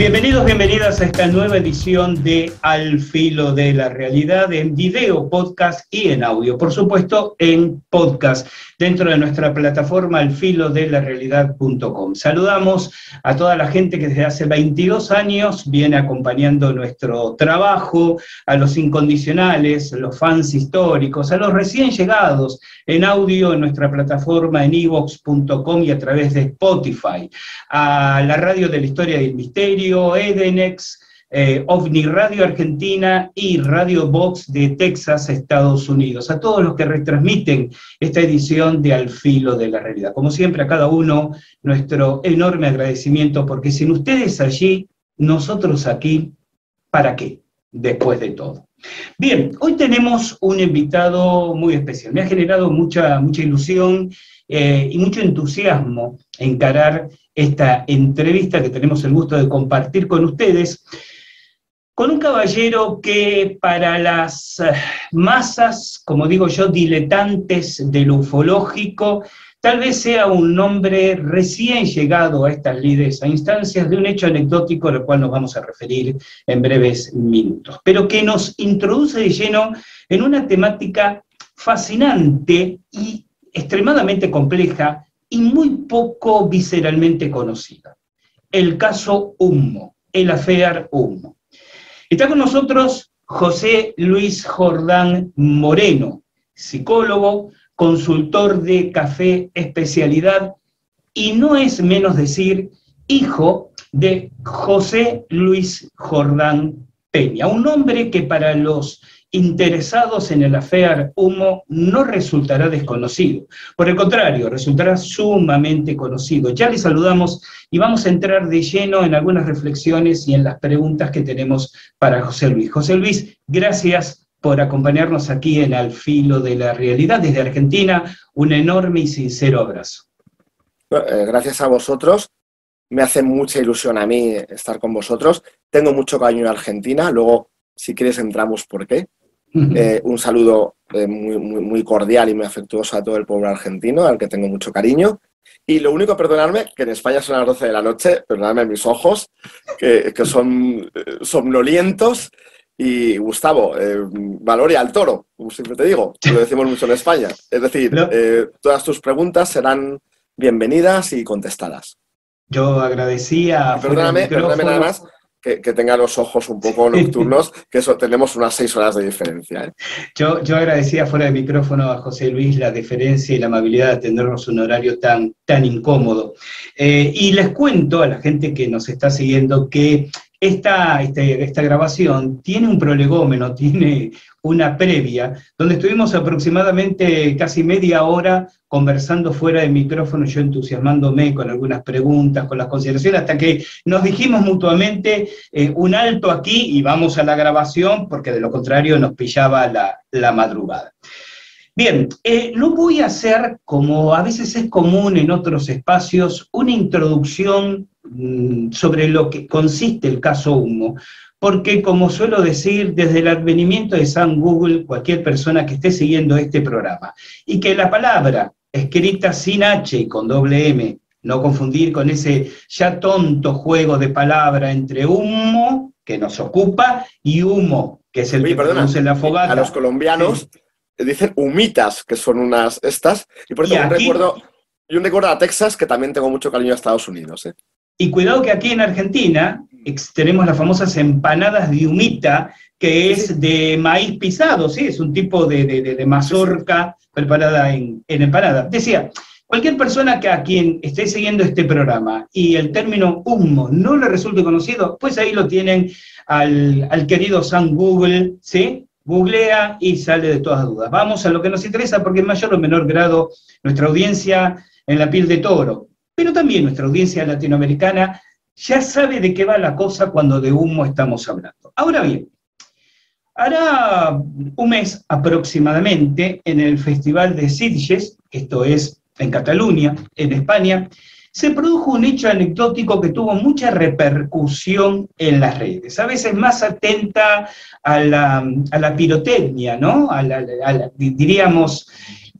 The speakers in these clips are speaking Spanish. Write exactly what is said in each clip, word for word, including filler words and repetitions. Bienvenidos, bienvenidas a esta nueva edición de Al Filo de la Realidad, en video, podcast y en audio. Por supuesto, en podcast, dentro de nuestra plataforma al filo de la realidad punto com. Saludamos a toda la gente que desde hace veintidós años viene acompañando nuestro trabajo, a los incondicionales, los fans históricos, a los recién llegados en audio en nuestra plataforma en ivoox punto com y a través de Spotify, a la radio de la historia y el misterio, Edenex, eh, OVNI Radio Argentina y Radio Vox de Texas, Estados Unidos. A todos los que retransmiten esta edición de Al Filo de la Realidad. Como siempre, a cada uno nuestro enorme agradecimiento, porque sin ustedes allí, nosotros aquí, ¿para qué? Después de todo. Bien, hoy tenemos un invitado muy especial. Me ha generado mucha, mucha ilusión eh, y mucho entusiasmo encarar esta entrevista que tenemos el gusto de compartir con ustedes, con un caballero que para las masas, como digo yo, diletantes del ufológico, tal vez sea un nombre recién llegado a estas lides, a instancias de un hecho anecdótico al cual nos vamos a referir en breves minutos, pero que nos introduce de lleno en una temática fascinante y extremadamente compleja, y muy poco visceralmente conocida, el caso Ummo, el affair Ummo. Está con nosotros José Luis Jordán Moreno, psicólogo, consultor de Café Especialidad, y no es menos decir, hijo de José Luis Jordán Peña, un hombre que para los interesados en el affair Ummo no resultará desconocido, por el contrario, resultará sumamente conocido. Ya les saludamos y vamos a entrar de lleno en algunas reflexiones y en las preguntas que tenemos para José Luis. José Luis, gracias por acompañarnos aquí en Al Filo de la Realidad desde Argentina, un enorme y sincero abrazo. Gracias a vosotros, me hace mucha ilusión a mí estar con vosotros, tengo mucho cariño en Argentina, luego si quieres entramos por qué. Eh, un saludo eh, muy, muy, muy cordial y muy afectuoso a todo el pueblo argentino, al que tengo mucho cariño. Y lo único, perdonadme, que en España son las doce de la noche, perdonadme mis ojos, que, que son eh, somnolientos. Y Gustavo, eh, valor y al toro, como siempre te digo, lo decimos mucho en España. Es decir, no. eh, todas tus preguntas serán bienvenidas y contestadas. Yo agradecía... Perdóname, perdóname nada más. Que, que tenga los ojos un poco nocturnos, que eso tenemos unas seis horas de diferencia, ¿eh? Yo, yo agradecía fuera de micrófono a José Luis la deferencia y la amabilidad de atendernos un horario tan, tan incómodo. Eh, y les cuento a la gente que nos está siguiendo que esta, esta, esta grabación tiene un prolegómeno, tiene una previa, donde estuvimos aproximadamente casi media hora conversando fuera de micrófono, yo entusiasmándome con algunas preguntas, con las consideraciones, hasta que nos dijimos mutuamente eh, un alto aquí y vamos a la grabación, porque de lo contrario nos pillaba la, la madrugada. Bien, eh, no voy a hacer, como a veces es común en otros espacios, una introducción mmm, sobre lo que consiste el caso Ummo, porque como suelo decir, desde el advenimiento de San Google, cualquier persona que esté siguiendo este programa, y que la palabra escrita sin H y con doble M, no confundir con ese ya tonto juego de palabra entre humo, que nos ocupa, y humo, que es el Oye, que perdona, produce la fogata. A los colombianos sí. Dicen humitas, que son unas estas, y por eso y un aquí, recuerdo, yo recuerdo a Texas, que también tengo mucho cariño a Estados Unidos, ¿eh? Y cuidado que aquí en Argentina tenemos las famosas empanadas de humita, que es de maíz pisado, ¿sí? Es un tipo de, de, de mazorca preparada en, en empanada. Decía, cualquier persona que a quien esté siguiendo este programa y el término Ummo no le resulte conocido, pues ahí lo tienen al, al querido San Google, ¿sí? Googlea y sale de todas dudas. Vamos a lo que nos interesa, porque en mayor o menor grado nuestra audiencia en la piel de toro, pero también nuestra audiencia latinoamericana ya sabe de qué va la cosa cuando de Ummo estamos hablando. Ahora bien, hará un mes aproximadamente en el Festival de Sitges, esto es en Cataluña, en España, se produjo un hecho anecdótico que tuvo mucha repercusión en las redes, a veces más atenta a la, a la pirotecnia, ¿no? A la, a la, diríamos...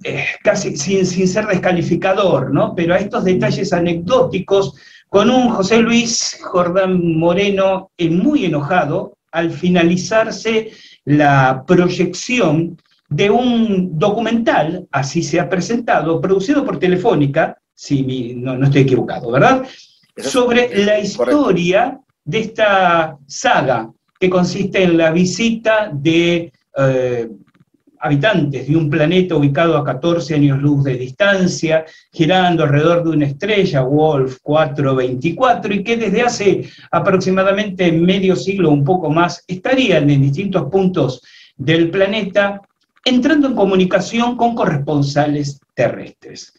Eh, casi sin, sin ser descalificador, ¿no? Pero a estos detalles anecdóticos con un José Luis Jordán Moreno muy enojado al finalizarse la proyección de un documental, así se ha presentado, producido por Telefónica, si mi, no, no estoy equivocado, ¿verdad?, sobre la historia de esta saga, que consiste en la visita de eh, habitantes de un planeta ubicado a catorce años luz de distancia, girando alrededor de una estrella, Wolf cuatrocientos veinticuatro, y que desde hace aproximadamente medio siglo, un poco más, estarían en distintos puntos del planeta, entrando en comunicación con corresponsales terrestres.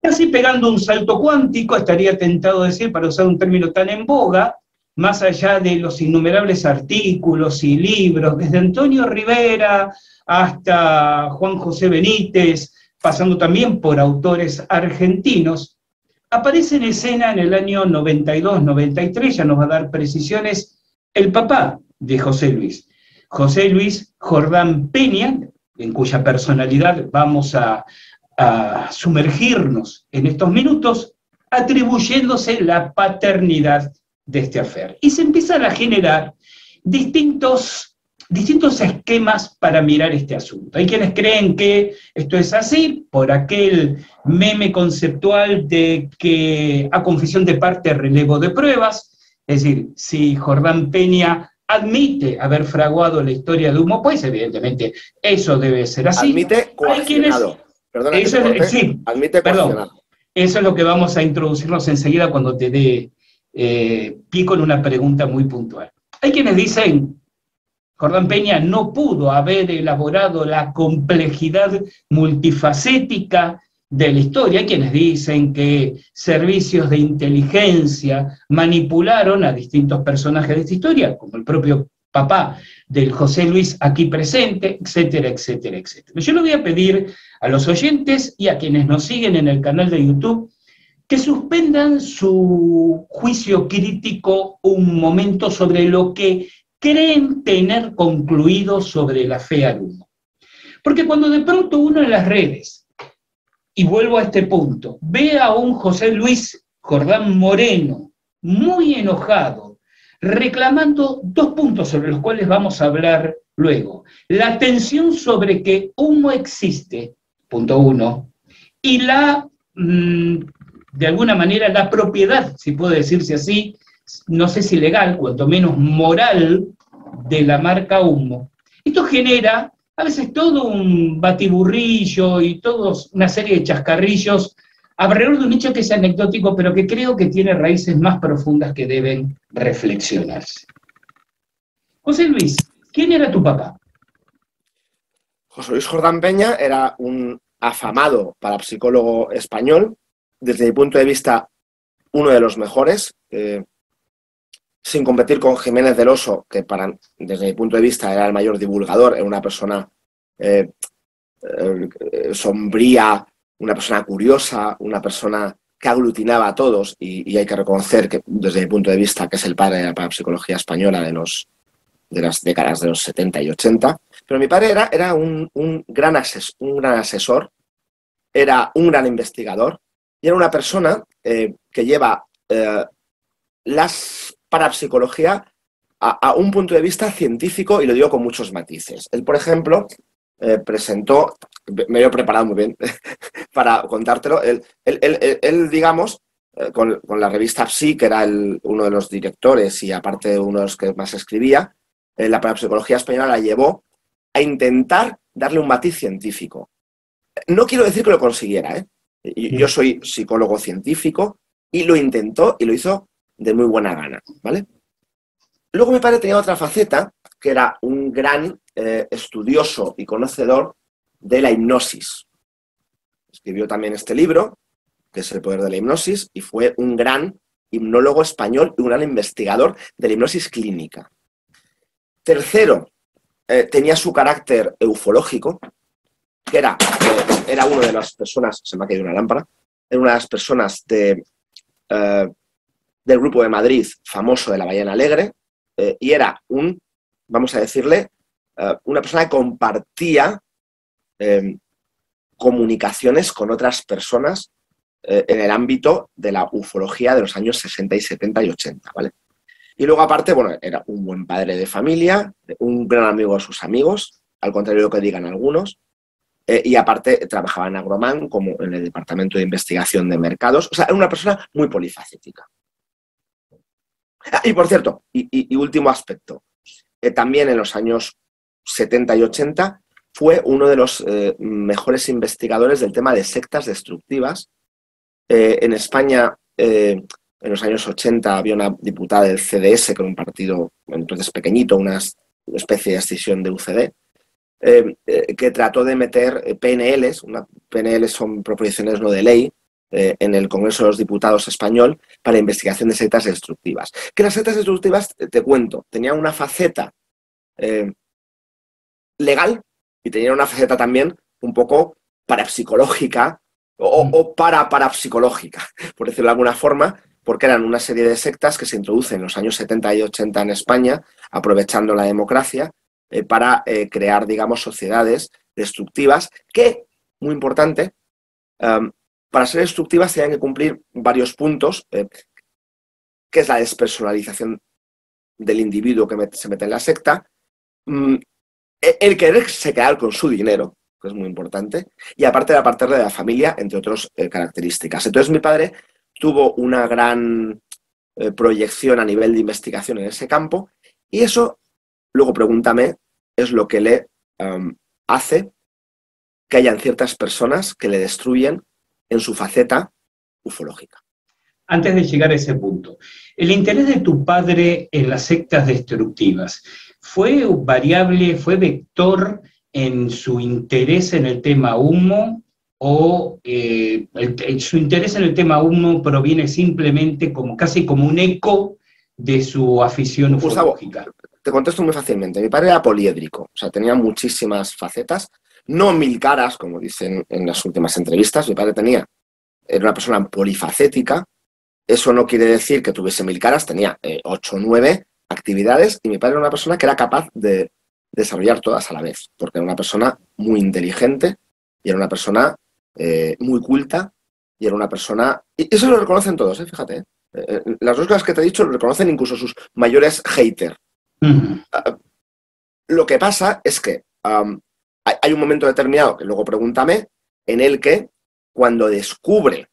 Casi pegando un salto cuántico, estaría tentado decir, para usar un término tan en boga, más allá de los innumerables artículos y libros, desde Antonio Ribera hasta Juan José Benítez, pasando también por autores argentinos, aparece en escena en el año noventa y dos noventa y tres, ya nos va a dar precisiones, el papá de José Luis, José Luis Jordán Peña, en cuya personalidad vamos a, a sumergirnos en estos minutos, atribuyéndose la paternidad de este afer. Y se empiezan a generar distintos, distintos esquemas para mirar este asunto. Hay quienes creen que esto es así, por aquel meme conceptual de que a confesión de parte relevo de pruebas, es decir, si Jordán Peña admite haber fraguado la historia de Ummo, pues evidentemente eso debe ser así. Admite coaccionado. Perdona, eso es, sí, admite coaccionado. Perdón, eso es lo que vamos a introducirnos enseguida cuando te dé Eh, pie con una pregunta muy puntual. Hay quienes dicen, Jordán Peña no pudo haber elaborado la complejidad multifacética de la historia, hay quienes dicen que servicios de inteligencia manipularon a distintos personajes de esta historia, como el propio papá del José Luis aquí presente, etcétera, etcétera, etcétera. Yo le voy a pedir a los oyentes y a quienes nos siguen en el canal de YouTube que suspendan su juicio crítico un momento sobre lo que creen tener concluido sobre la fe al Ummo. Porque cuando de pronto uno en las redes, y vuelvo a este punto, ve a un José Luis Jordán Moreno muy enojado, reclamando dos puntos sobre los cuales vamos a hablar luego. La tensión sobre que Ummo existe, punto uno, y la... Mmm, de alguna manera la propiedad, si puede decirse así, no sé si legal, cuanto menos moral, de la marca Ummo. Esto genera a veces todo un batiburrillo y toda una serie de chascarrillos alrededor de un hecho que es anecdótico, pero que creo que tiene raíces más profundas que deben reflexionarse. José Luis, ¿quién era tu papá? José Luis Jordán Peña era un afamado parapsicólogo español, desde mi punto de vista, uno de los mejores, eh, sin competir con Jiménez del Oso, que para, desde mi punto de vista era el mayor divulgador, era una persona eh, eh, sombría, una persona curiosa, una persona que aglutinaba a todos, y, y hay que reconocer que, desde mi punto de vista, que es el padre de la parapsicología española de, los, de las décadas de los setenta y ochenta, pero mi padre era, era un, un, gran ases, un gran asesor, era un gran investigador, y era una persona eh, que lleva eh, la parapsicología a, a un punto de vista científico, y lo digo con muchos matices. Él, por ejemplo, eh, presentó, me lo he preparado muy bien para contártelo, él, él, él, él digamos, eh, con, con la revista Psi, que era el, uno de los directores y aparte uno de los que más escribía, eh, la parapsicología española la llevó a intentar darle un matiz científico. No quiero decir que lo consiguiera, ¿eh? Yo soy psicólogo científico y lo intentó y lo hizo de muy buena gana, ¿vale? Luego mi padre tenía otra faceta, que era un gran eh, estudioso y conocedor de la hipnosis. Escribió también este libro, que es El poder de la hipnosis, y fue un gran hipnólogo español y un gran investigador de la hipnosis clínica. Tercero, eh, tenía su carácter eufológico, que era... Eh, Era una de las personas, se me ha caído una lámpara, era una de las personas de, eh, del Grupo de Madrid, famoso de la Ballena Alegre, eh, y era un, vamos a decirle, eh, una persona que compartía eh, comunicaciones con otras personas eh, en el ámbito de la ufología de los años sesenta y setenta y ochenta, ¿vale? Y luego, aparte, bueno, era un buen padre de familia, un gran amigo de sus amigos, al contrario de lo que digan algunos, eh, y aparte trabajaba en Agroman, como en el Departamento de Investigación de Mercados. O sea, era una persona muy polifacética. Ah, y por cierto, y, y, y último aspecto, eh, también en los años setenta y ochenta fue uno de los eh, mejores investigadores del tema de sectas destructivas. Eh, en España, eh, en los años ochenta, había una diputada del C D S, que era un partido entonces pequeñito, una especie de escisión de U C D, eh, eh, que trató de meter P N Ls, una, P N Ls son proposiciones no de ley, eh, en el Congreso de los Diputados español para investigación de sectas destructivas. Que las sectas destructivas, te cuento, tenían una faceta eh, legal y tenían una faceta también un poco parapsicológica o, o para parapsicológica, por decirlo de alguna forma, porque eran una serie de sectas que se introducen en los años setenta y ochenta en España, aprovechando la democracia, eh, para eh, crear, digamos, sociedades destructivas que, muy importante, um, para ser destructivas tenían que cumplir varios puntos, eh, que es la despersonalización del individuo que se mete en la secta, um, el quererse quedar con su dinero, que es muy importante, y aparte de apartarle de la familia, entre otras eh, características. Entonces mi padre tuvo una gran eh, proyección a nivel de investigación en ese campo, y eso, luego pregúntame, es lo que le um, hace que hayan ciertas personas que le destruyen en su faceta ufológica. Antes de llegar a ese punto, el interés de tu padre en las sectas destructivas, ¿fue variable, fue vector en su interés en el tema Ummo? ¿O eh, el, su interés en el tema Ummo proviene simplemente como casi como un eco de su afición ufológica? Te contesto muy fácilmente. Mi padre era poliédrico, o sea, tenía muchísimas facetas, no mil caras, como dicen en las últimas entrevistas. Mi padre tenía, era una persona polifacética. Eso no quiere decir que tuviese mil caras, tenía eh, ocho o nueve actividades, y mi padre era una persona que era capaz de desarrollar todas a la vez, porque era una persona muy inteligente y era una persona Eh, muy culta, y era una persona, y eso lo reconocen todos, ¿eh? Fíjate, ¿eh? Eh, las dos cosas que te he dicho lo reconocen incluso sus mayores haters. Mm. Uh, lo que pasa es que um, hay, hay un momento determinado, que luego pregúntame, en el que cuando descubre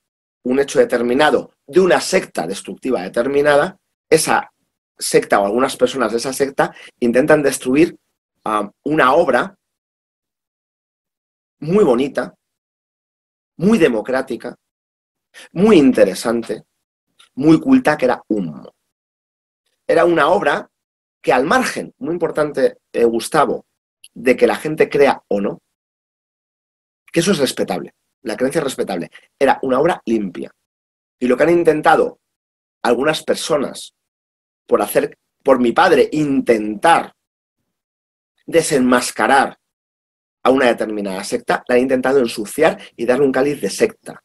un hecho determinado de una secta destructiva determinada, esa secta o algunas personas de esa secta intentan destruir um, una obra muy bonita, muy democrática, muy interesante, muy culta, que era Ummo. Era una obra que, al margen, muy importante, eh, Gustavo, de que la gente crea o no, que eso es respetable, la creencia es respetable, era una obra limpia. Y lo que han intentado algunas personas por hacer, por mi padre, intentar desenmascarar a una determinada secta, la han intentado ensuciar y darle un cáliz de secta,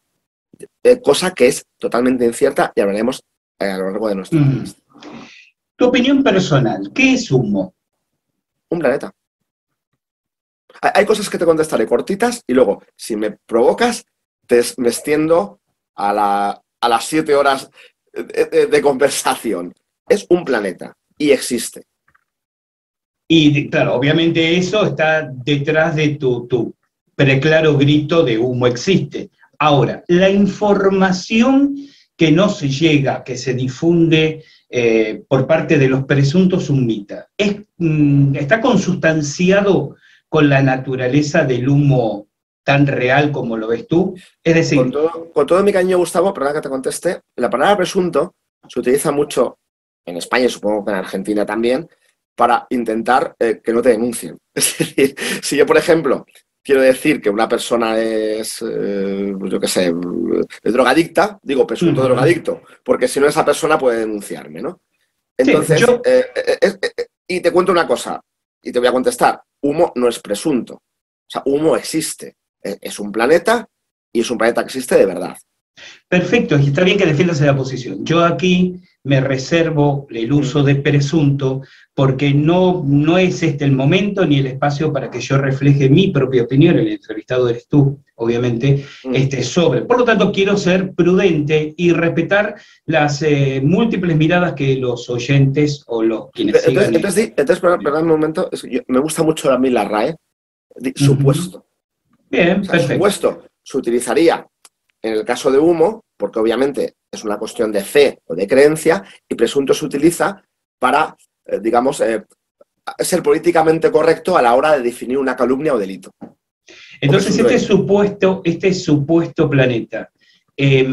eh, cosa que es totalmente incierta, y hablaremos eh, a lo largo de nuestra entrevista. Mm. Tu opinión personal, ¿qué es Ummo? Un planeta. Hay, hay cosas que te contestaré cortitas, y luego, si me provocas, te, me extiendo a, la, a las siete horas de, de, de conversación. Es un planeta, y existe. Y claro, obviamente eso está detrás de tu, tu preclaro grito de Ummo existe. Ahora, la información que no se llega, que se difunde eh, por parte de los presuntos ummitas, es, mm, ¿está consustanciado con la naturaleza del Ummo tan real como lo ves tú? Es decir, Con todo, con todo mi cariño, Gustavo, perdón que te conteste, la palabra presunto se utiliza mucho en España, supongo que en Argentina también, para intentar eh, que no te denuncien. Es decir, si yo, por ejemplo, quiero decir que una persona es, eh, yo qué sé, es drogadicta, digo presunto uh-huh. drogadicto, porque si no, esa persona puede denunciarme, ¿no? Entonces, sí, yo... eh, eh, eh, eh, y te cuento una cosa, y te voy a contestar, Ummo no es presunto, o sea, Ummo existe, es, es un planeta, y es un planeta que existe de verdad. Perfecto, y está bien que defiendas la posición. Yo aquí me reservo el uso de presunto, porque no, no es este el momento ni el espacio para que yo refleje mi propia opinión, el entrevistado eres tú, obviamente, este, sobre. Por lo tanto, quiero ser prudente y respetar las eh, múltiples miradas que los oyentes o los quienes entonces, sigan... Entonces, el... entonces perdón, perdón un momento, es que yo, me gusta mucho a mí la R A E, supuesto. Bien, o sea, perfecto. Supuesto, se utilizaría en el caso de Ummo, porque obviamente es una cuestión de fe o de creencia, y presunto se utiliza para, eh, digamos, eh, ser políticamente correcto a la hora de definir una calumnia o delito. Entonces, este supuesto, este supuesto planeta, eh,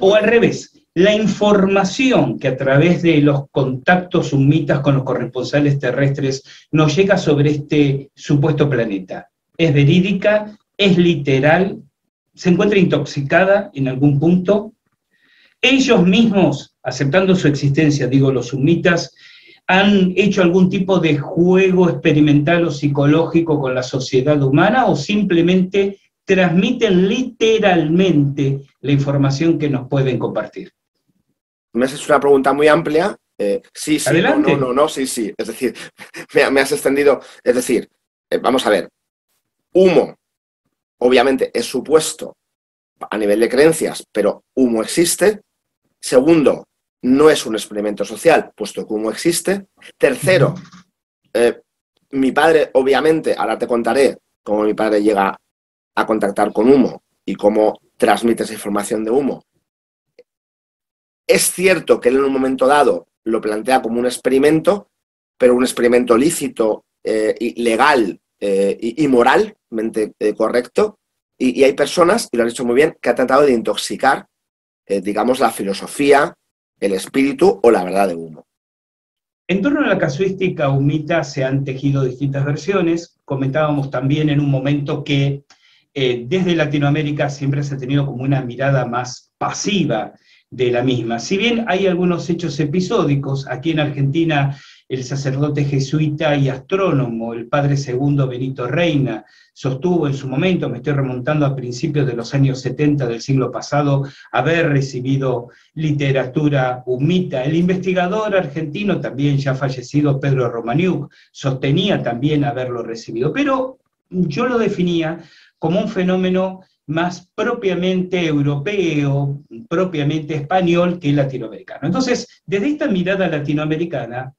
o al revés, la información que a través de los contactos humitas con los corresponsales terrestres nos llega sobre este supuesto planeta, ¿es verídica? ¿Es literal? ¿Se encuentra intoxicada en algún punto? Ellos mismos, aceptando su existencia, digo, los sumitas, ¿han hecho algún tipo de juego experimental o psicológico con la sociedad humana o simplemente transmiten literalmente la información que nos pueden compartir? Me haces una pregunta muy amplia. Eh, sí, sí, adelante. No, no, no, no, sí, sí. Es decir, me, me has extendido. Es decir, eh, vamos a ver, Ummo, obviamente, es supuesto a nivel de creencias, pero Ummo existe. Segundo, no es un experimento social, puesto que Ummo existe. Tercero, eh, mi padre, obviamente, ahora te contaré cómo mi padre llega a contactar con Ummo y cómo transmite esa información de Ummo. Es cierto que él en un momento dado lo plantea como un experimento, pero un experimento lícito, eh, y legal eh, y, y moralmente eh, correcto. Y, y hay personas, y lo han hecho muy bien, que han tratado de intoxicar, eh, digamos, la filosofía, el espíritu o la verdad de Ummo. En torno a la casuística humita se han tejido distintas versiones. Comentábamos también en un momento que eh, desde Latinoamérica siempre se ha tenido como una mirada más pasiva de la misma. Si bien hay algunos hechos episódicos, aquí en Argentina el sacerdote jesuita y astrónomo, el padre segundo Benito Reina, sostuvo en su momento, me estoy remontando a principios de los años setenta del siglo pasado, haber recibido literatura humita. El investigador argentino, también ya fallecido, Pedro Romaniuk, sostenía también haberlo recibido. Pero yo lo definía como un fenómeno más propiamente europeo, propiamente español que latinoamericano. Entonces, desde esta mirada latinoamericana,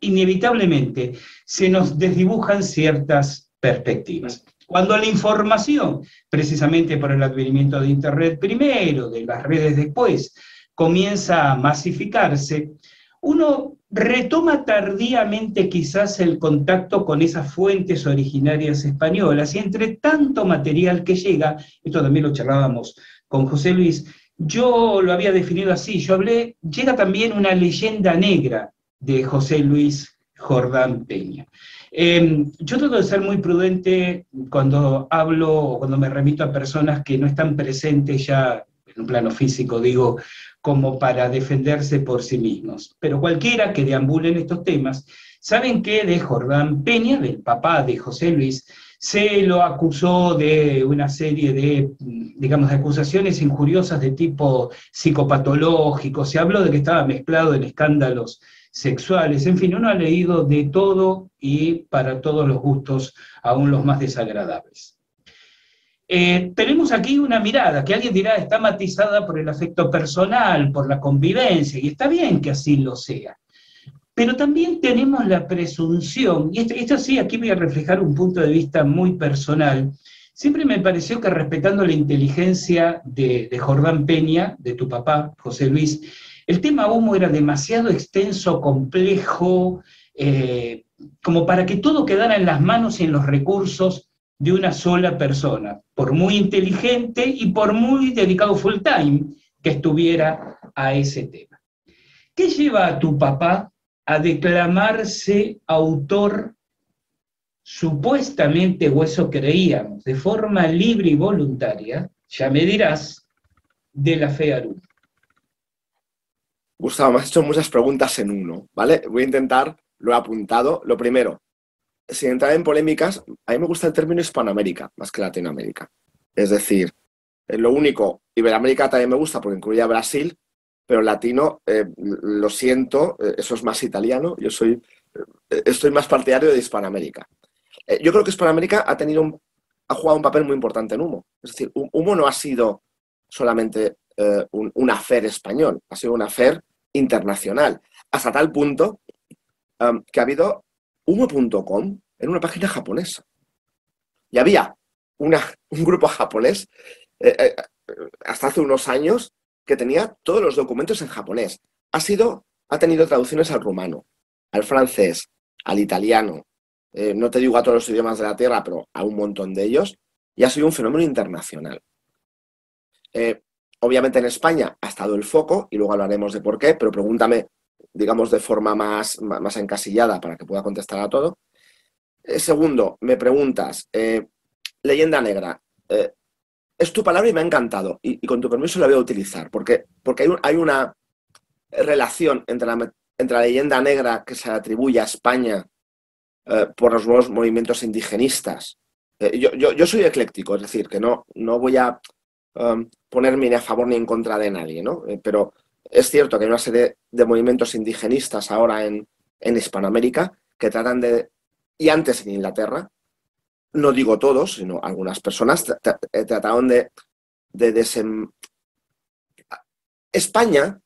inevitablemente se nos desdibujan ciertas perspectivas. Cuando la información, precisamente por el advenimiento de Internet primero, de las redes después, comienza a masificarse, uno retoma tardíamente quizás el contacto con esas fuentes originarias españolas, y entre tanto material que llega, esto también lo charlábamos con José Luis, yo lo había definido así, yo hablé, llega también una leyenda negra de José Luis Jordán Peña. Eh, yo trato de ser muy prudente cuando hablo o cuando me remito a personas que no están presentes ya en un plano físico, digo, como para defenderse por sí mismos. Pero cualquiera que deambule en estos temas, saben que de Jordán Peña, del papá de José Luis, se lo acusó de una serie de, digamos, de acusaciones injuriosas de tipo psicopatológico, se habló de que estaba mezclado en escándalos sexuales, en fin, uno ha leído de todo y para todos los gustos, aún los más desagradables. Eh, tenemos aquí una mirada, que alguien dirá está matizada por el afecto personal, por la convivencia, y está bien que así lo sea. Pero también tenemos la presunción, y esto, esto sí, aquí voy a reflejar un punto de vista muy personal. Siempre me pareció que respetando la inteligencia de, de Jordán Peña, de tu papá, José Luis, el tema Ummo era demasiado extenso, complejo, eh, como para que todo quedara en las manos y en los recursos de una sola persona, por muy inteligente y por muy dedicado full time que estuviera a ese tema. ¿Qué lleva a tu papá a declamarse autor supuestamente, o eso creíamos, de forma libre y voluntaria, ya me dirás, de la fe Ummo? Gustavo, me has hecho muchas preguntas en uno, ¿vale? Voy a intentar, lo he apuntado. Lo primero, sin entrar en polémicas, a mí me gusta el término Hispanoamérica más que Latinoamérica. Es decir, lo único, Iberoamérica también me gusta porque incluye a Brasil, pero latino, eh, lo siento, eso es más italiano, yo soy, eh, estoy más partidario de Hispanoamérica. Eh, yo creo que Hispanoamérica ha, tenido un, ha jugado un papel muy importante en Ummo. Es decir, Ummo no ha sido solamente eh, un, un afer español, ha sido un afer internacional, hasta tal punto um, que ha habido Ummo punto com en una página japonesa. Y había una, un grupo japonés, eh, eh, hasta hace unos años, que tenía todos los documentos en japonés. Ha, sido, ha tenido traducciones al rumano, al francés, al italiano, eh, no te digo a todos los idiomas de la Tierra, pero a un montón de ellos, y ha sido un fenómeno internacional. Eh, obviamente en España ha estado el foco, y luego hablaremos de por qué, pero pregúntame, digamos, de forma más, más encasillada para que pueda contestar a todo. Eh, segundo, me preguntas, eh, leyenda negra, eh, es tu palabra y me ha encantado, y, y con tu permiso la voy a utilizar, porque, porque hay, un, hay una relación entre la, entre la leyenda negra que se atribuye a España eh, por los nuevos movimientos indigenistas. Eh, yo, yo, yo soy ecléctico, es decir, que no, no voy a um, ponerme ni a favor ni en contra de nadie, ¿no? Eh, pero es cierto que hay una serie de movimientos indigenistas ahora en, en Hispanoamérica que tratan de, y antes en Inglaterra, no digo todos, sino algunas personas, trataron de, de desem... España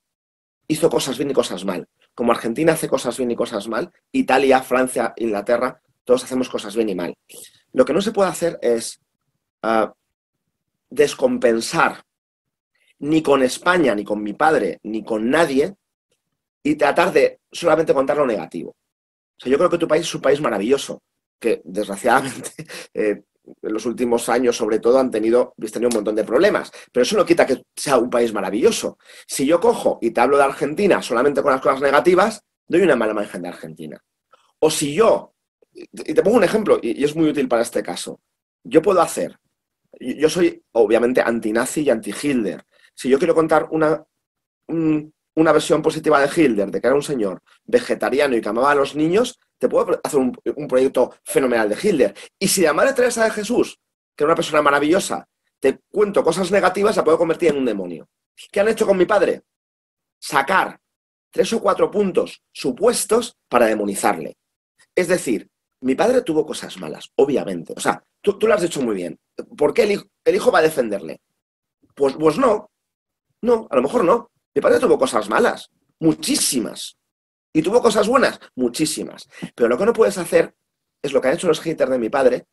hizo cosas bien y cosas mal. Como Argentina hace cosas bien y cosas mal, Italia, Francia, Inglaterra, todos hacemos cosas bien y mal. Lo que no se puede hacer es uh, descompensar ni con España, ni con mi padre, ni con nadie, y tratar de solamente contar lo negativo. O sea, yo creo que tu país es un país maravilloso, que desgraciadamente eh, en los últimos años sobre todo han tenido, han tenido un montón de problemas, pero eso no quita que sea un país maravilloso. Si yo cojo y te hablo de Argentina solamente con las cosas negativas, doy una mala imagen de Argentina. O si yo, y te pongo un ejemplo, y es muy útil para este caso, yo puedo hacer, yo soy obviamente antinazi y anti-Hitler, si yo quiero contar una, una versión positiva de Hitler, de que era un señor vegetariano y que amaba a los niños, te puedo hacer un, un proyecto fenomenal de Hitler. Y si la Madre Teresa de Jesús, que era una persona maravillosa, te cuento cosas negativas, la puedo convertir en un demonio. ¿Qué han hecho con mi padre? Sacar tres o cuatro puntos supuestos para demonizarle. Es decir, mi padre tuvo cosas malas, obviamente. O sea, tú, tú lo has dicho muy bien. ¿Por qué el hijo, el hijo va a defenderle? Pues, pues no. No, a lo mejor no. Mi padre tuvo cosas malas, muchísimas. ¿Y tuvo cosas buenas? Muchísimas. Pero lo que no puedes hacer es lo que han hecho los haters de mi padre,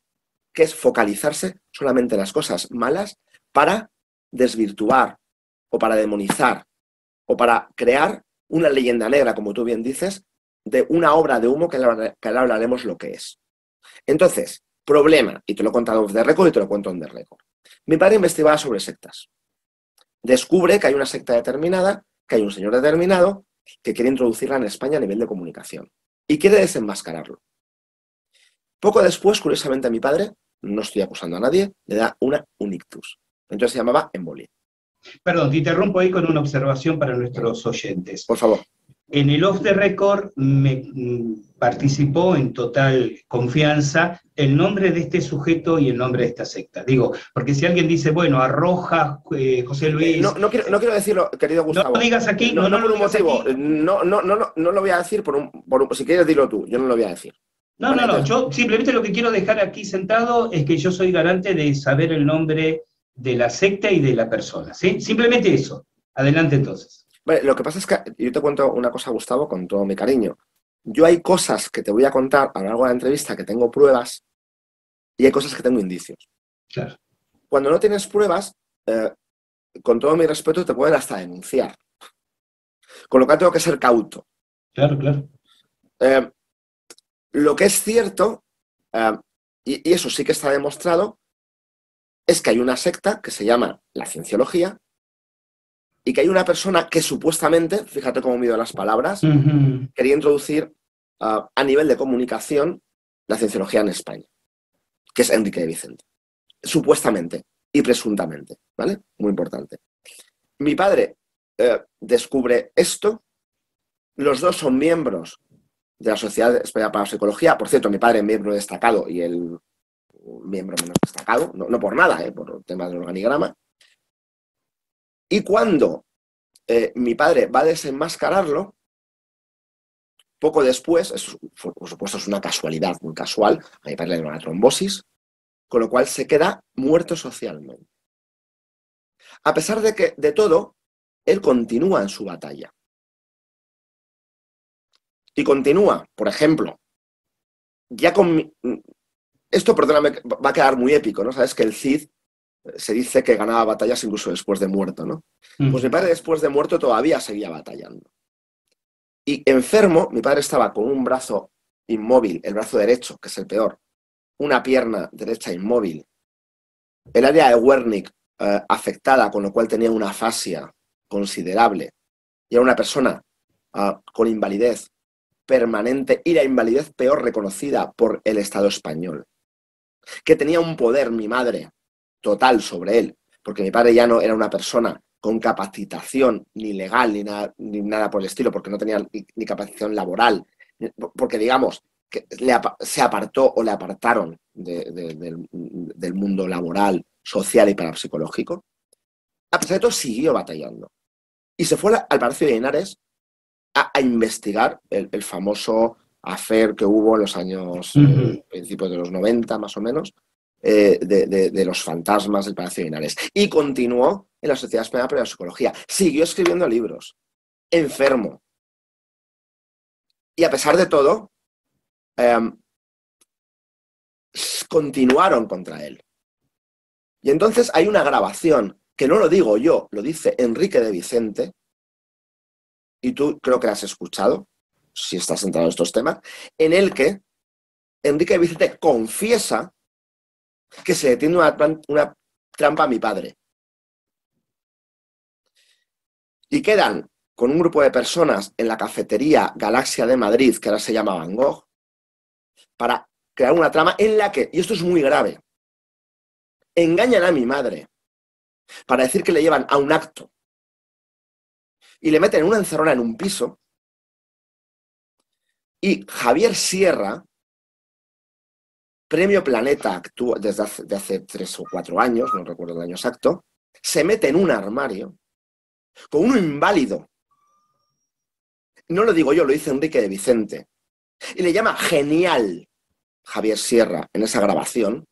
que es focalizarse solamente en las cosas malas para desvirtuar o para demonizar o para crear una leyenda negra, como tú bien dices, de una obra de Ummo que ahora hablaremos lo que es. Entonces, problema, y te lo he contado off the record y te lo cuento on the record. Mi padre investigaba sobre sectas. Descubre que hay una secta determinada, que hay un señor determinado, que quiere introducirla en España a nivel de comunicación y quiere desenmascararlo. Poco después, curiosamente, a mi padre, no estoy acusando a nadie, le da una, un ictus. Entonces se llamaba embolia. Perdón, te interrumpo ahí con una observación para nuestros oyentes. Por favor. En el off the record me participó en total confianza el nombre de este sujeto y el nombre de esta secta. Digo, porque si alguien dice, bueno, arroja eh, José Luis... Eh, no, no, quiero, no quiero decirlo, querido Gustavo. No lo digas aquí. No, no, no, no por un motivo. No, no, no, no, no lo voy a decir por un, por un... Si quieres, dilo tú. Yo no lo voy a decir. No, vale, no, no. Entonces... Yo simplemente lo que quiero dejar aquí sentado es que yo soy garante de saber el nombre de la secta y de la persona, ¿sí? Simplemente eso. Adelante, entonces. Bueno, lo que pasa es que yo te cuento una cosa, Gustavo, con todo mi cariño. Yo hay cosas que te voy a contar a lo largo de la entrevista que tengo pruebas y hay cosas que tengo indicios. Claro. Cuando no tienes pruebas, eh, con todo mi respeto, te pueden hasta denunciar. Con lo cual tengo que ser cauto. Claro, claro. Eh, lo que es cierto, eh, y, y eso sí que está demostrado, es que hay una secta que se llama la Cienciología, y que hay una persona que supuestamente, fíjate cómo mido las palabras, uh-huh. quería introducir uh, a nivel de comunicación la cienciología en España, que es Enrique de Vicente. Supuestamente y presuntamente, ¿vale? Muy importante. Mi padre eh, descubre esto, los dos son miembros de la Sociedad Española para la Psicología, por cierto, mi padre es miembro destacado y él miembro menos destacado, no, no por nada, eh, por el tema del organigrama. Y cuando eh, mi padre va a desenmascararlo poco después. Eso, por supuesto, es una casualidad muy casual, a mi padre le dio una trombosis, con lo cual se queda muerto socialmente. A pesar de que, de todo, él continúa en su batalla. Y continúa, por ejemplo, ya con... Mi... Esto, perdóname, va a quedar muy épico, ¿no? Sabes que el Cid se dice que ganaba batallas incluso después de muerto, ¿no? Mm. Pues mi padre después de muerto todavía seguía batallando. Y enfermo, mi padre estaba con un brazo inmóvil, el brazo derecho, que es el peor, una pierna derecha inmóvil, el área de Wernicke eh, afectada, con lo cual tenía una afasia considerable, y era una persona eh, con invalidez permanente y la invalidez peor reconocida por el Estado español, que tenía un poder, mi madre, total sobre él, porque mi padre ya no era una persona con capacitación ni legal ni nada, ni nada por el estilo, porque no tenía ni, ni capacitación laboral, porque digamos que le, se apartó o le apartaron de, de, del, del mundo laboral, social y parapsicológico. A pesar de todo, siguió batallando y se fue al Palacio de Linares a, a investigar el, el famoso affair que hubo en los años, uh-huh. eh, principios de los noventa más o menos, eh, de, de, de los fantasmas del Palacio de Linares, y continuó en la Sociedad Española para la Psicología, siguió escribiendo libros, enfermo. Y a pesar de todo, eh, continuaron contra él. Y entonces hay una grabación, que no lo digo yo, lo dice Enrique de Vicente, y tú creo que la has escuchado, si estás entrado en estos temas, en el que Enrique de Vicente confiesa que se le tiende una, una trampa a mi padre. Y quedan con un grupo de personas en la Cafetería Galaxia de Madrid, que ahora se llama Van Gogh, para crear una trama en la que, y esto es muy grave, engañan a mi madre para decir que le llevan a un acto y le meten una encerrona en un piso. Y Javier Sierra, Premio Planeta, actúa desde hace, de hace tres o cuatro años, no recuerdo el año exacto, se mete en un armario con uno inválido. No lo digo yo, lo dice Enrique de Vicente. Y le llama genial Javier Sierra en esa grabación,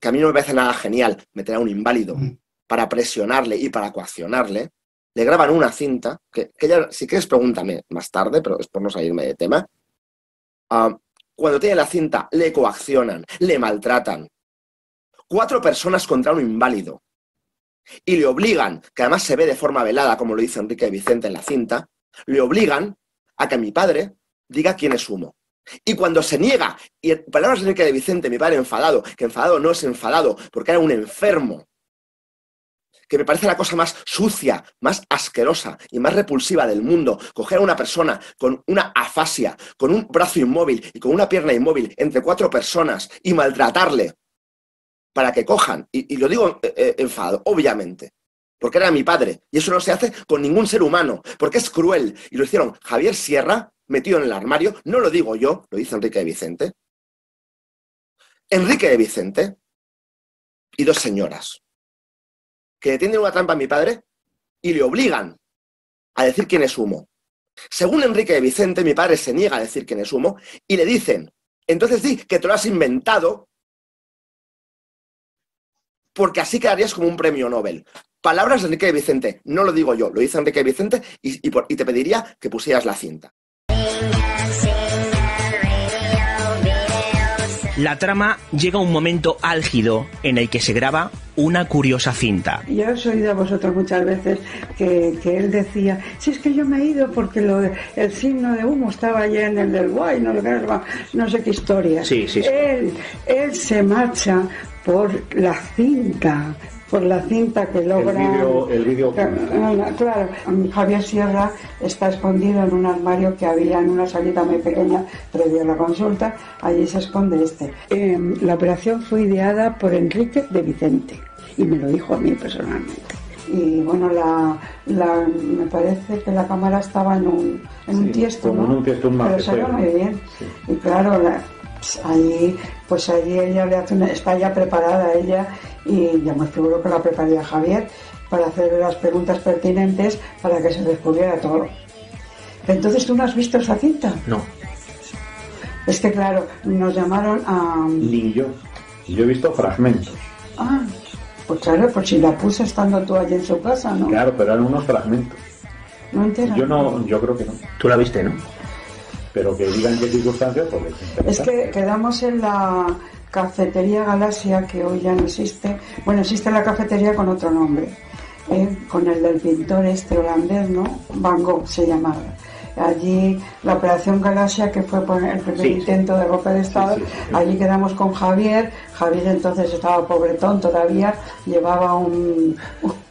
que a mí no me parece nada genial meter a un inválido para presionarle y para coaccionarle. Le graban una cinta, que, que ya, si quieres pregúntame más tarde, pero es por no salirme de tema. Uh, cuando tiene la cinta, le coaccionan, le maltratan. Cuatro personas contra un inválido. Y le obligan, que además se ve de forma velada, como lo dice Enrique de Vicente en la cinta, le obligan a que mi padre diga quién es Ummo. Y cuando se niega, y en palabras de Enrique de Vicente, mi padre enfadado, que enfadado no es enfadado, porque era un enfermo, que me parece la cosa más sucia, más asquerosa y más repulsiva del mundo, coger a una persona con una afasia, con un brazo inmóvil y con una pierna inmóvil entre cuatro personas y maltratarle, para que cojan, y, y lo digo eh, enfadado, obviamente, porque era mi padre, y eso no se hace con ningún ser humano, porque es cruel, y lo hicieron Javier Sierra, metido en el armario, no lo digo yo, lo dice Enrique de Vicente, Enrique de Vicente y dos señoras, que le tienden una trampa a mi padre y le obligan a decir quién es Ummo. Según Enrique de Vicente, mi padre se niega a decir quién es Ummo, y le dicen, entonces di que te lo has inventado, porque así quedarías como un premio Nobel. Palabras de Enrique de Vicente, no lo digo yo, lo dice Enrique de Vicente, y, y, por, y te pediría que pusieras la cinta. La trama llega a un momento álgido en el que se graba una curiosa cinta. Yo os he oído a vosotros muchas veces que, que él decía, si es que yo me he ido porque lo de, el signo de Ummo estaba allá en el del Guay, no, no sé qué historia. Sí, sí, sí. Él, él se marcha por la cinta, por la cinta que logra... El vídeo... El vídeo... Claro, claro, Javier Sierra está escondido en un armario que había en una salita muy pequeña previo a la consulta, allí se esconde este. Eh, la operación fue ideada por Enrique de Vicente y me lo dijo a mí personalmente. Y bueno, la, la, me parece que la cámara estaba en un, en sí, un tiesto, ¿no? En un tiesto, un pero salió muy bien. Sí. Y claro, la, allí, pues allí ella le hace una, está ya preparada ella, y ya me figuro que la prepararía Javier para hacerle las preguntas pertinentes para que se descubriera todo. Entonces, ¿tú no has visto esa cinta? No. Es que claro, nos llamaron a... Ni yo. Yo he visto fragmentos. Ah, pues claro, pues si la puse estando tú allí en su casa, ¿no? Claro, pero eran unos fragmentos. No entera. Yo no, yo creo que no. Tú la viste, ¿no? Pero que digan qué circunstancias, pues... Es que quedamos en la Cafetería Galaxia, que hoy ya no existe. Bueno, existe la cafetería con otro nombre, ¿eh? Con el del pintor este holandés, ¿no? Van Gogh se llamaba. Allí la Operación Galaxia, que fue el primer sí, intento de golpe de Estado, sí, sí, sí. Allí quedamos con Javier. Javier entonces estaba pobretón todavía, llevaba un,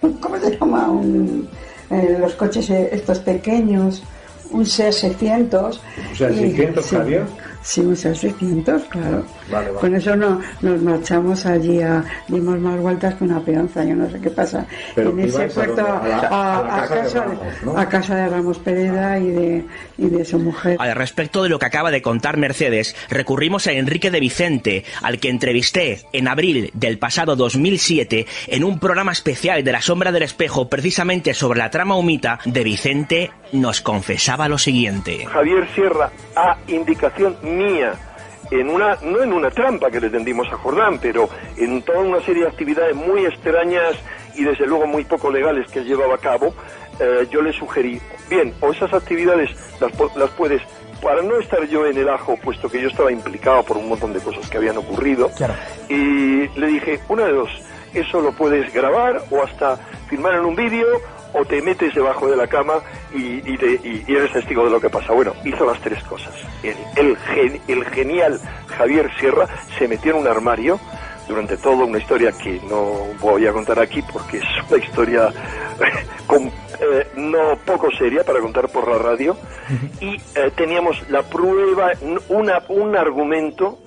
un ¿cómo se llama? Un, eh, los coches estos pequeños, un C seiscientos. ¿Un C seiscientos, Javier? Sí, un C seiscientos, claro. Vale, vale. Con eso no, nos marchamos allí, a, dimos más vueltas que una peonza, yo no sé qué pasa. Pero en ese puerto, a, la, a, a, la casa a, casa de Ramos, ¿no? a casa de Ramos Pereda y de, y de su mujer. Al respecto de lo que acaba de contar Mercedes, recurrimos a Enrique de Vicente, al que entrevisté en abril del pasado dos mil siete en un programa especial de La Sombra del Espejo, precisamente sobre la trama humita. De Vicente nos confesaba lo siguiente. Javier Sierra, a indicación mía, en una, no en una trampa que le tendimos a Jordán, pero en toda una serie de actividades muy extrañas y desde luego muy poco legales que llevaba a cabo, eh, yo le sugerí, bien, o esas actividades las, las puedes, para no estar yo en el ajo, puesto que yo estaba implicado por un montón de cosas que habían ocurrido, claro. Y le dije, una de dos, eso lo puedes grabar o hasta filmar en un vídeo, o te metes debajo de la cama y, y, te, y, y eres testigo de lo que pasa. Bueno, hizo las tres cosas. El, el, gen, el genial Javier Sierra se metió en un armario durante toda una historia que no voy a contar aquí porque es una historia con, eh, no poco seria para contar por la radio. Y eh, teníamos la prueba, una, un argumento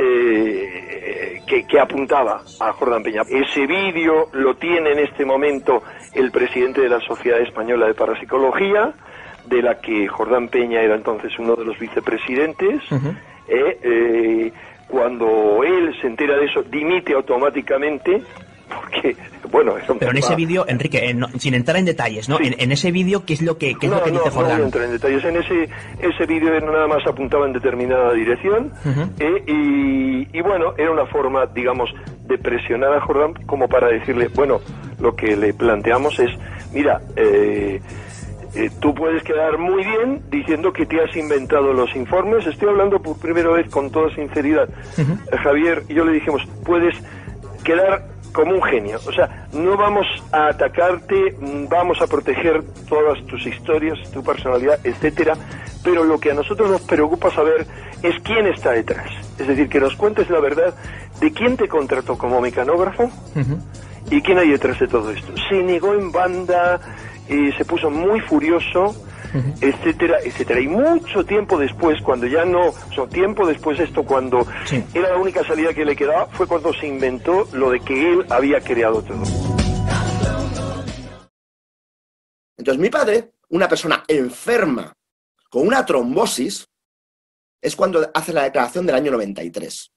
Eh, que, que apuntaba a Jordán Peña. Ese vídeo lo tiene en este momento el presidente de la Sociedad Española de para la Psicología, de la que Jordán Peña era entonces uno de los vicepresidentes. Uh-huh. eh, eh, cuando él se entera de eso, dimite automáticamente. Porque, bueno, eso pero en ese vídeo, Enrique, eh, no, sin entrar en detalles, ¿no? Sí. En, en ese vídeo, ¿qué es lo que, qué es no, lo que no, dice Jordán? No, no entrar en detalles. En ese, ese vídeo nada más apuntaba en determinada dirección. Uh-huh. eh, y, y bueno, era una forma, digamos, de presionar a Jordán como para decirle, bueno, lo que le planteamos es, mira, eh, eh, tú puedes quedar muy bien diciendo que te has inventado los informes. Estoy hablando por primera vez con toda sinceridad. Uh-huh. Javier y yo le dijimos, puedes quedar como un genio, o sea, no vamos a atacarte, vamos a proteger todas tus historias, tu personalidad, etcétera, pero lo que a nosotros nos preocupa saber es quién está detrás, es decir, que nos cuentes la verdad de quién te contrató como mecanógrafo. Uh-huh. Y quién hay detrás de todo esto. Se negó en banda, eh, se puso muy furioso. Uh-huh. Etcétera, etcétera. Y mucho tiempo después, cuando ya no, o sea, tiempo después esto, cuando sí, era la única salida que le quedaba, fue cuando se inventó lo de que él había creado todo. Entonces mi padre, una persona enferma con una trombosis, es cuando hace la declaración del año noventa y tres,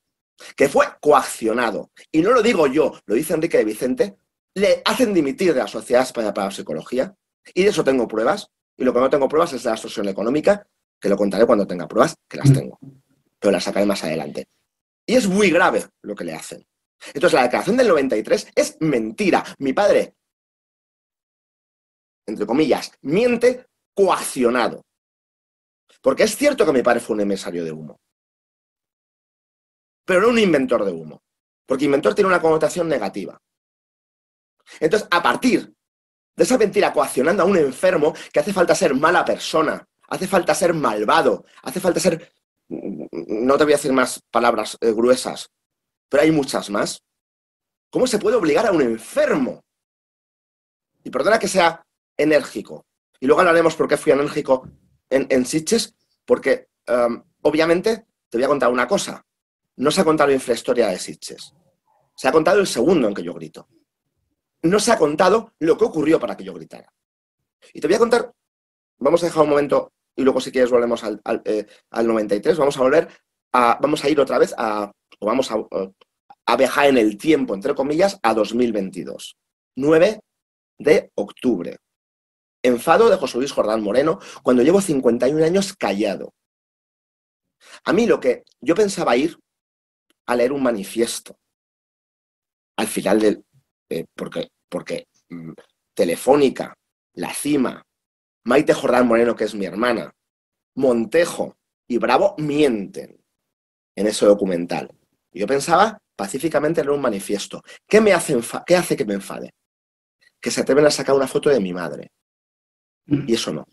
que fue coaccionado. Y no lo digo yo, lo dice Enrique de Vicente, le hacen dimitir de la Sociedad Española para la Psicología, y de eso tengo pruebas. Y lo que no tengo pruebas es la extorsión económica, que lo contaré cuando tenga pruebas, que las tengo. Pero las sacaré más adelante. Y es muy grave lo que le hacen. Entonces, la declaración del noventa y tres es mentira. Mi padre, entre comillas, miente coaccionado. Porque es cierto que mi padre fue un emisario de humo. Pero no un inventor de humo. Porque inventor tiene una connotación negativa. Entonces, a partir de esa mentira coaccionando a un enfermo, que hace falta ser mala persona, hace falta ser malvado, hace falta ser... No te voy a decir más palabras eh, gruesas, pero hay muchas más. ¿Cómo se puede obligar a un enfermo? Y perdona que sea enérgico. Y luego hablaremos por qué fui enérgico en, en Sitges, porque um, obviamente te voy a contar una cosa. No se ha contado la infrahistoria de Sitges. Se ha contado el segundo en que yo grito. No se ha contado lo que ocurrió para que yo gritara. Y te voy a contar, vamos a dejar un momento y luego si quieres volvemos al, al, eh, al noventa y tres, vamos a volver, a, vamos a ir otra vez a, o vamos a, a viajar en el tiempo, entre comillas, a dos mil veintidós. nueve de octubre. Enfado de José Luis Jordán Moreno cuando llevo cincuenta y un años callado. A mí lo que yo pensaba ir a leer un manifiesto. Al final del... Eh, porque porque mmm, Telefónica, La Cima, Maite Jordán Moreno, que es mi hermana, Montejo y Bravo mienten en ese documental. Yo pensaba pacíficamente leer un manifiesto. ¿Qué me hace, qué hace que me enfade? Que se atreven a sacar una foto de mi madre. Y eso no.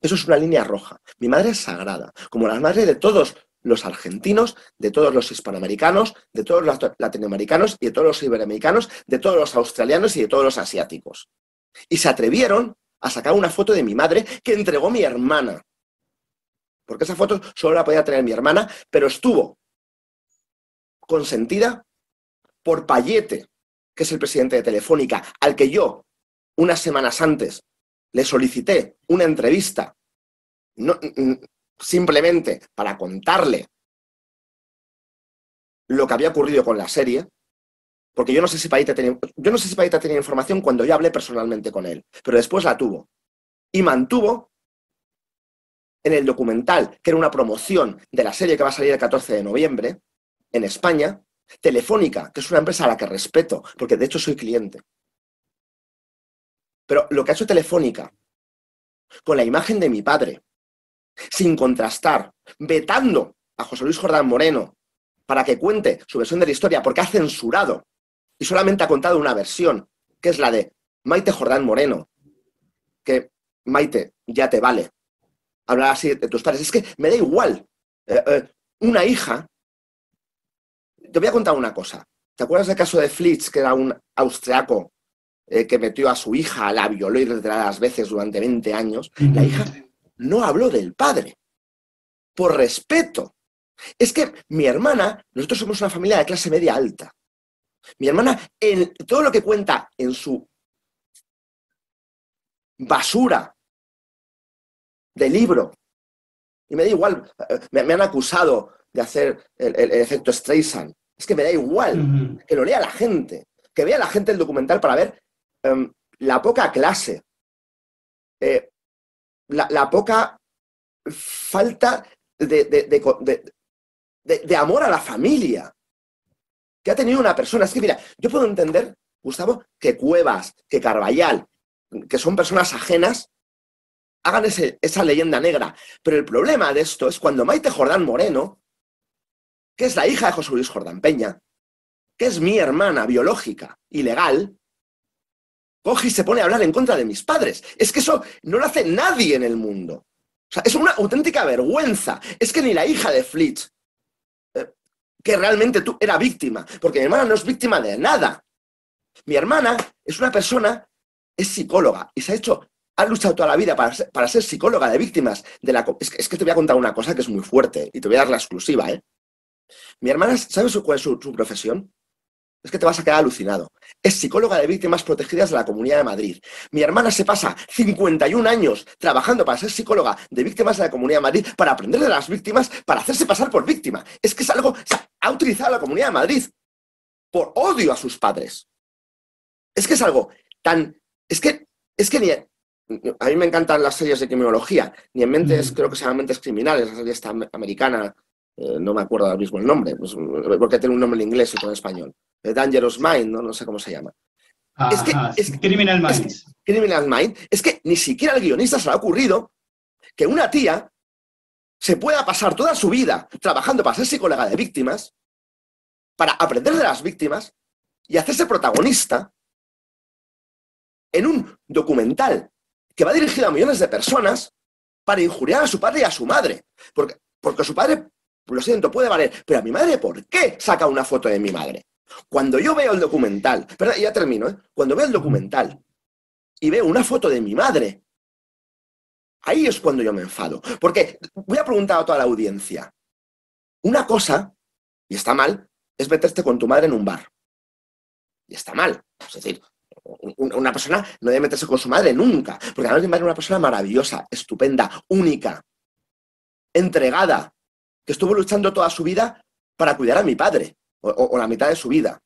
Eso es una línea roja. Mi madre es sagrada, como la madre de todos los argentinos, de todos los hispanoamericanos, de todos los latinoamericanos y de todos los iberoamericanos, de todos los australianos y de todos los asiáticos. Y se atrevieron a sacar una foto de mi madre que entregó mi hermana. Porque esa foto solo la podía tener mi hermana, pero estuvo consentida por Payete, que es el presidente de Telefónica, al que yo, unas semanas antes, le solicité una entrevista, no, simplemente para contarle lo que había ocurrido con la serie, porque yo no sé si Payete tenía, yo no sé si Payete tenía información cuando yo hablé personalmente con él, pero después la tuvo. Y mantuvo en el documental, que era una promoción de la serie que va a salir el catorce de noviembre, en España, Telefónica, que es una empresa a la que respeto, porque de hecho soy cliente. Pero lo que ha hecho Telefónica, con la imagen de mi padre, sin contrastar, vetando a José Luis Jordán Moreno para que cuente su versión de la historia, porque ha censurado y solamente ha contado una versión, que es la de Maite Jordán Moreno, que Maite, ya te vale hablar así de tus padres. Es que me da igual. Eh, eh, una hija... Te voy a contar una cosa. ¿Te acuerdas del caso de Flitz, que era un austriaco que metió a su hija, la violó y reiteradas veces durante veinte años, la hija no habló del padre, por respeto? Es que mi hermana, nosotros somos una familia de clase media alta, mi hermana, en todo lo que cuenta en su basura de libro, y me da igual, me, me han acusado de hacer el, el, el efecto Streisand, es que me da igual, que lo lea la gente, que vea la gente el documental para ver Um, la poca clase, eh, la, la poca falta de, de, de, de, de, de amor a la familia que ha tenido una persona. Es que mira, yo puedo entender, Gustavo, que Cuevas, que Carballal, que son personas ajenas, hagan ese, esa leyenda negra. Pero el problema de esto es cuando Maite Jordán Moreno, que es la hija de José Luis Jordán Peña, que es mi hermana biológica y legal, coge y se pone a hablar en contra de mis padres. Es que eso no lo hace nadie en el mundo. O sea, es una auténtica vergüenza. Es que ni la hija de Flitch, eh, que realmente tú era víctima, porque mi hermana no es víctima de nada. Mi hermana es una persona, es psicóloga, y se ha hecho, ha luchado toda la vida para ser, para ser psicóloga de víctimas de la... Es que, es que te voy a contar una cosa que es muy fuerte, y te voy a dar la exclusiva, ¿eh? Mi hermana, ¿sabes cuál es su, su profesión? Es que te vas a quedar alucinado. Es psicóloga de víctimas protegidas de la Comunidad de Madrid. Mi hermana se pasa cincuenta y un años trabajando para ser psicóloga de víctimas de la Comunidad de Madrid, para aprender de las víctimas, para hacerse pasar por víctima. Es que es algo... Ha utilizado la Comunidad de Madrid por odio a sus padres. Es que es algo tan... Es que, es que ni... A mí me encantan las series de criminología. Ni en Mentes, creo que se llama Mentes Criminales, la serie esta americana... Eh, no me acuerdo ahora mismo el nombre, pues, porque tiene un nombre en inglés y otro en español. The Dangerous Mind, ¿no? No sé cómo se llama. Ajá, es que, es, Criminal Minds. Es, Criminal Minds. Es que ni siquiera al guionista se le ha ocurrido que una tía se pueda pasar toda su vida trabajando para ser psicóloga de víctimas, para aprender de las víctimas y hacerse protagonista en un documental que va dirigido a millones de personas para injuriar a su padre y a su madre. Porque, porque su padre... Lo siento, puede valer, pero a mi madre, ¿por qué saca una foto de mi madre? Cuando yo veo el documental, pero ya termino, ¿eh? Cuando veo el documental y veo una foto de mi madre, ahí es cuando yo me enfado. Porque voy a preguntar a toda la audiencia, una cosa, y está mal, es meterte con tu madre en un bar. Y está mal, es decir, una persona no debe meterse con su madre nunca, porque además mi madre es una persona maravillosa, estupenda, única, entregada, que estuvo luchando toda su vida para cuidar a mi padre, o, o, o la mitad de su vida.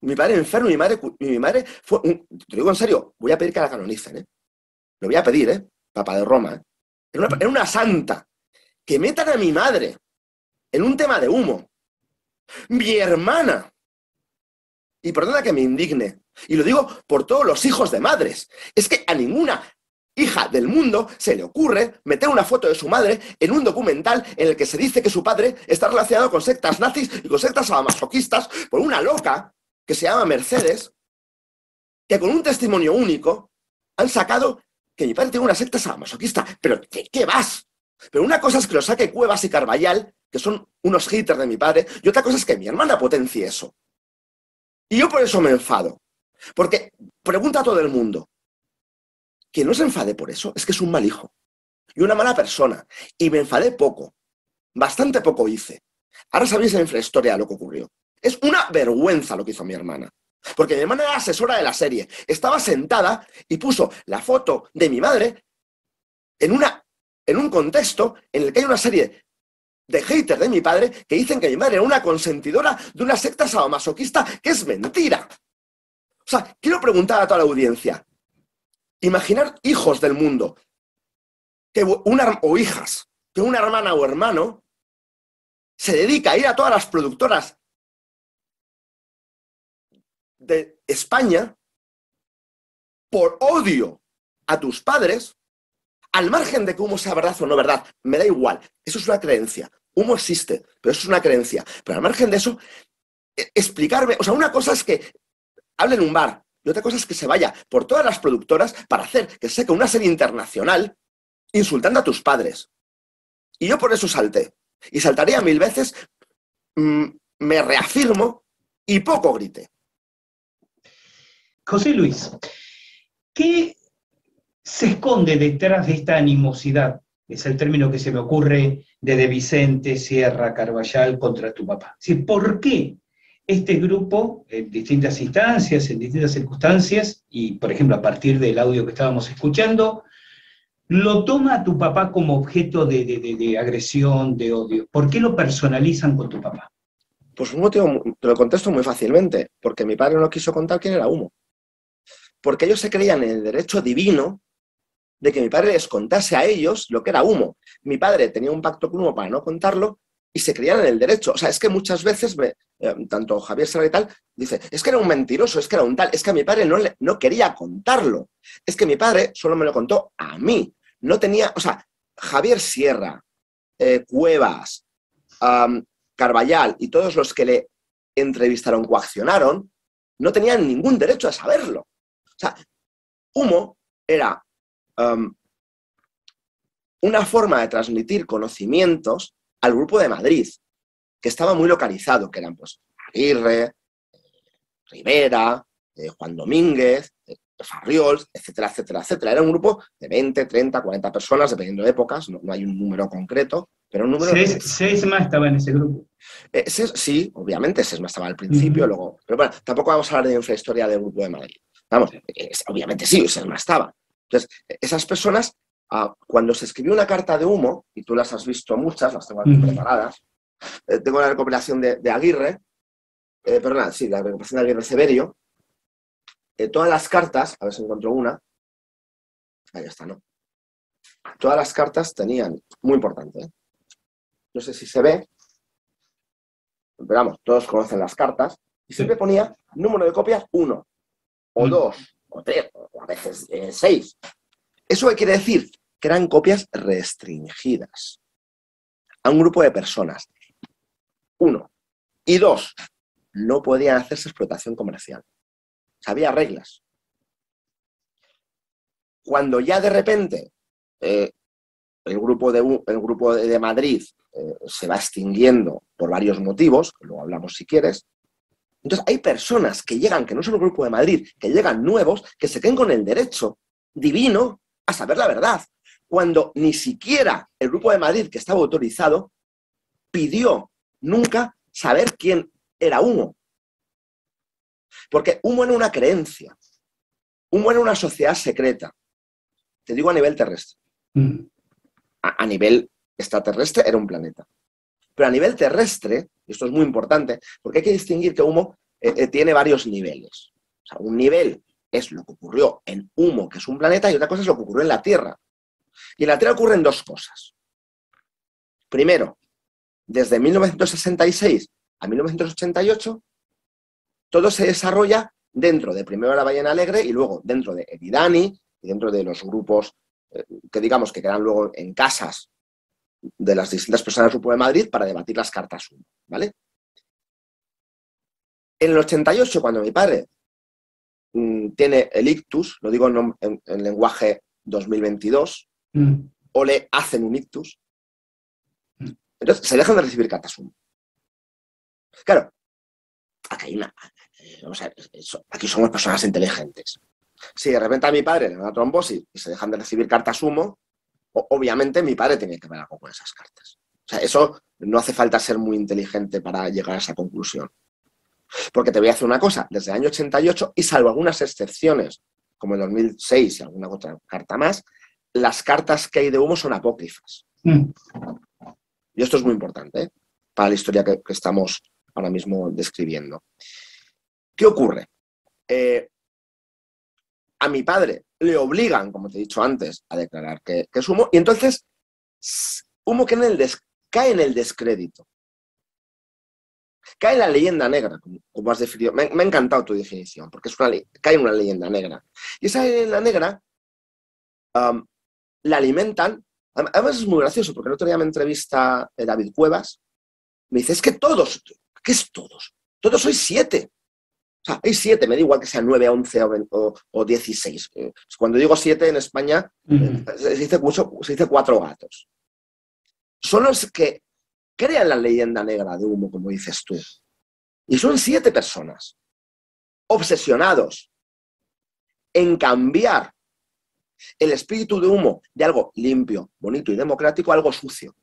Mi padre era enfermo, mi madre, mi madre fue un... Te digo en serio, voy a pedir que la canonicen, ¿eh? Lo voy a pedir, ¿eh? Papa de Roma, ¿eh? Era una, era una santa. Que metan a mi madre en un tema de humo. Mi hermana. Y perdona que me indigne. Y lo digo por todos los hijos de madres. Es que a ninguna hija del mundo se le ocurre meter una foto de su madre en un documental en el que se dice que su padre está relacionado con sectas nazis y con sectas sadomasoquistas por una loca que se llama Mercedes, que con un testimonio único han sacado que mi padre tiene una secta sadomasoquista. Pero ¿qué, qué vas? Pero una cosa es que lo saque Cuevas y Carballal, que son unos haters de mi padre, y otra cosa es que mi hermana potencie eso. Y yo por eso me enfado. Porque pregunta a todo el mundo. Quien no se enfade por eso es que es un mal hijo y una mala persona. Y me enfadé poco. Bastante poco hice. Ahora sabéis la infrahistoria de lo que ocurrió. Es una vergüenza lo que hizo mi hermana. Porque mi hermana era asesora de la serie. Estaba sentada y puso la foto de mi madre en, una, en un contexto en el que hay una serie de haters de mi padre que dicen que mi madre era una consentidora de una secta sadomasoquista, que es mentira. O sea, quiero preguntar a toda la audiencia. Imaginar hijos del mundo que una, o hijas, que una hermana o hermano se dedica a ir a todas las productoras de España por odio a tus padres, al margen de que Ummo sea verdad o no verdad, me da igual, eso es una creencia. Ummo existe, pero eso es una creencia. Pero al margen de eso, explicarme, o sea, una cosa es que hable en un bar, y otra cosa es que se vaya por todas las productoras para hacer que seque una serie internacional insultando a tus padres. Y yo por eso salté. Y saltaría mil veces, mmm, me reafirmo y poco grité. José Luis, ¿qué se esconde detrás de esta animosidad? Es el término que se me ocurre de De Vicente, Sierra, Carballal contra tu papá. ¿Sí? ¿Por qué? Este grupo, en distintas instancias, en distintas circunstancias, y por ejemplo a partir del audio que estábamos escuchando, lo toma a tu papá como objeto de, de, de, de agresión, de odio. ¿Por qué lo personalizan con tu papá? Pues un motivo, te lo contesto muy fácilmente, porque mi padre no quiso contar quién era Ummo. Porque ellos se creían en el derecho divino de que mi padre les contase a ellos lo que era Ummo. Mi padre tenía un pacto con Ummo para no contarlo, y se creían en el derecho. O sea, es que muchas veces, me, eh, tanto Javier Sierra y tal, dice, es que era un mentiroso, es que era un tal, es que a mi padre no, le, no quería contarlo. Es que mi padre solo me lo contó a mí. No tenía, o sea, Javier Sierra, eh, Cuevas, um, Carballal y todos los que le entrevistaron, coaccionaron, no tenían ningún derecho a saberlo. O sea, Ummo era um, una forma de transmitir conocimientos al Grupo de Madrid, que estaba muy localizado, que eran pues Aguirre, Ribera, eh, Juan Domínguez, eh, Farriol, etcétera, etcétera, etcétera. Era un grupo de veinte, treinta, cuarenta personas, dependiendo de épocas, no, no hay un número concreto, pero un número... Seis, de... seis más estaba en ese grupo. Eh, seis, sí, obviamente, seis más estaba al principio, uh-huh. Luego... Pero bueno, tampoco vamos a hablar de infrahistoria del Grupo de Madrid. Vamos, sí. Eh, obviamente sí, seis más estaba. Entonces, esas personas... Ah, cuando se escribió una carta de Ummo, y tú las has visto muchas, las tengo aquí mm. preparadas, eh, tengo la recopilación de, de Aguirre, eh, perdón, sí, la recopilación de Aguirre Severio, eh, todas las cartas, a ver si encuentro una, ahí está, ¿no? Todas las cartas tenían, muy importante, ¿eh? No sé si se ve, pero vamos, todos conocen las cartas, y siempre sí. Ponía número de copias uno, o mm. dos, o tres, o a veces eh, seis. ¿Eso qué quiere decir? Que eran copias restringidas a un grupo de personas. Uno. Y dos, no podían hacerse explotación comercial. Había reglas. Cuando ya de repente eh, el, grupo de, el grupo de Madrid eh, se va extinguiendo por varios motivos, luego hablamos si quieres, entonces hay personas que llegan, que no son el Grupo de Madrid, que llegan nuevos, que se queden con el derecho divino a saber la verdad, cuando ni siquiera el Grupo de Madrid, que estaba autorizado, pidió nunca saber quién era Ummo. Porque Ummo era una creencia, Ummo era una sociedad secreta, te digo a nivel terrestre. Mm. A, a nivel extraterrestre era un planeta. Pero a nivel terrestre, y esto es muy importante, porque hay que distinguir que Ummo eh, tiene varios niveles. O sea, un nivel es lo que ocurrió en Ummo, que es un planeta, y otra cosa es lo que ocurrió en la Tierra. Y en la Tierra ocurren dos cosas. Primero, desde mil novecientos sesenta y seis a mil novecientos ochenta y ocho, todo se desarrolla dentro de primero la Ballena Alegre y luego dentro de Evidani y dentro de los grupos eh, que digamos que quedan luego en casas de las distintas personas del Grupo de Madrid para debatir las cartas Ummo, ¿vale? En el ochenta y ocho, cuando mi padre mmm, tiene el ictus, lo digo en, en, en lenguaje dos mil veintidós, mm. o le hacen un ictus, mm. entonces se dejan de recibir cartas Ummo. Claro, aquí hay una... Vamos a ver, aquí somos personas inteligentes. Si de repente a mi padre le da una trombosis y se dejan de recibir cartas Ummo, obviamente mi padre tiene que ver algo con esas cartas. O sea, eso no hace falta ser muy inteligente para llegar a esa conclusión. Porque te voy a hacer una cosa, desde el año ochenta y ocho, y salvo algunas excepciones, como el dos mil seis y alguna otra carta más, las cartas que hay de Ummo son apócrifas. Mm. Y esto es muy importante, ¿eh?, para la historia que, que estamos ahora mismo describiendo. ¿Qué ocurre? Eh, a mi padre le obligan, como te he dicho antes, a declarar que, que es Ummo, y entonces Ummo que en el des, cae en el descrédito. Cae en la leyenda negra, como, como has definido. Me, me ha encantado tu definición, porque es una, cae en una leyenda negra. Y esa leyenda negra um, la alimentan. Además es muy gracioso, porque el otro día me entrevista David Cuevas, me dice, es que todos, ¿qué es todos? Todos sois siete. O sea, hay siete, me da igual que sean nueve, once o dieciséis. Cuando digo siete en España, mm. se dice mucho, se dice cuatro gatos. Son los que crean la leyenda negra de Ummo, como dices tú. Y son siete personas obsesionados en cambiar el espíritu de Ummo de algo limpio, bonito y democrático a algo sucio.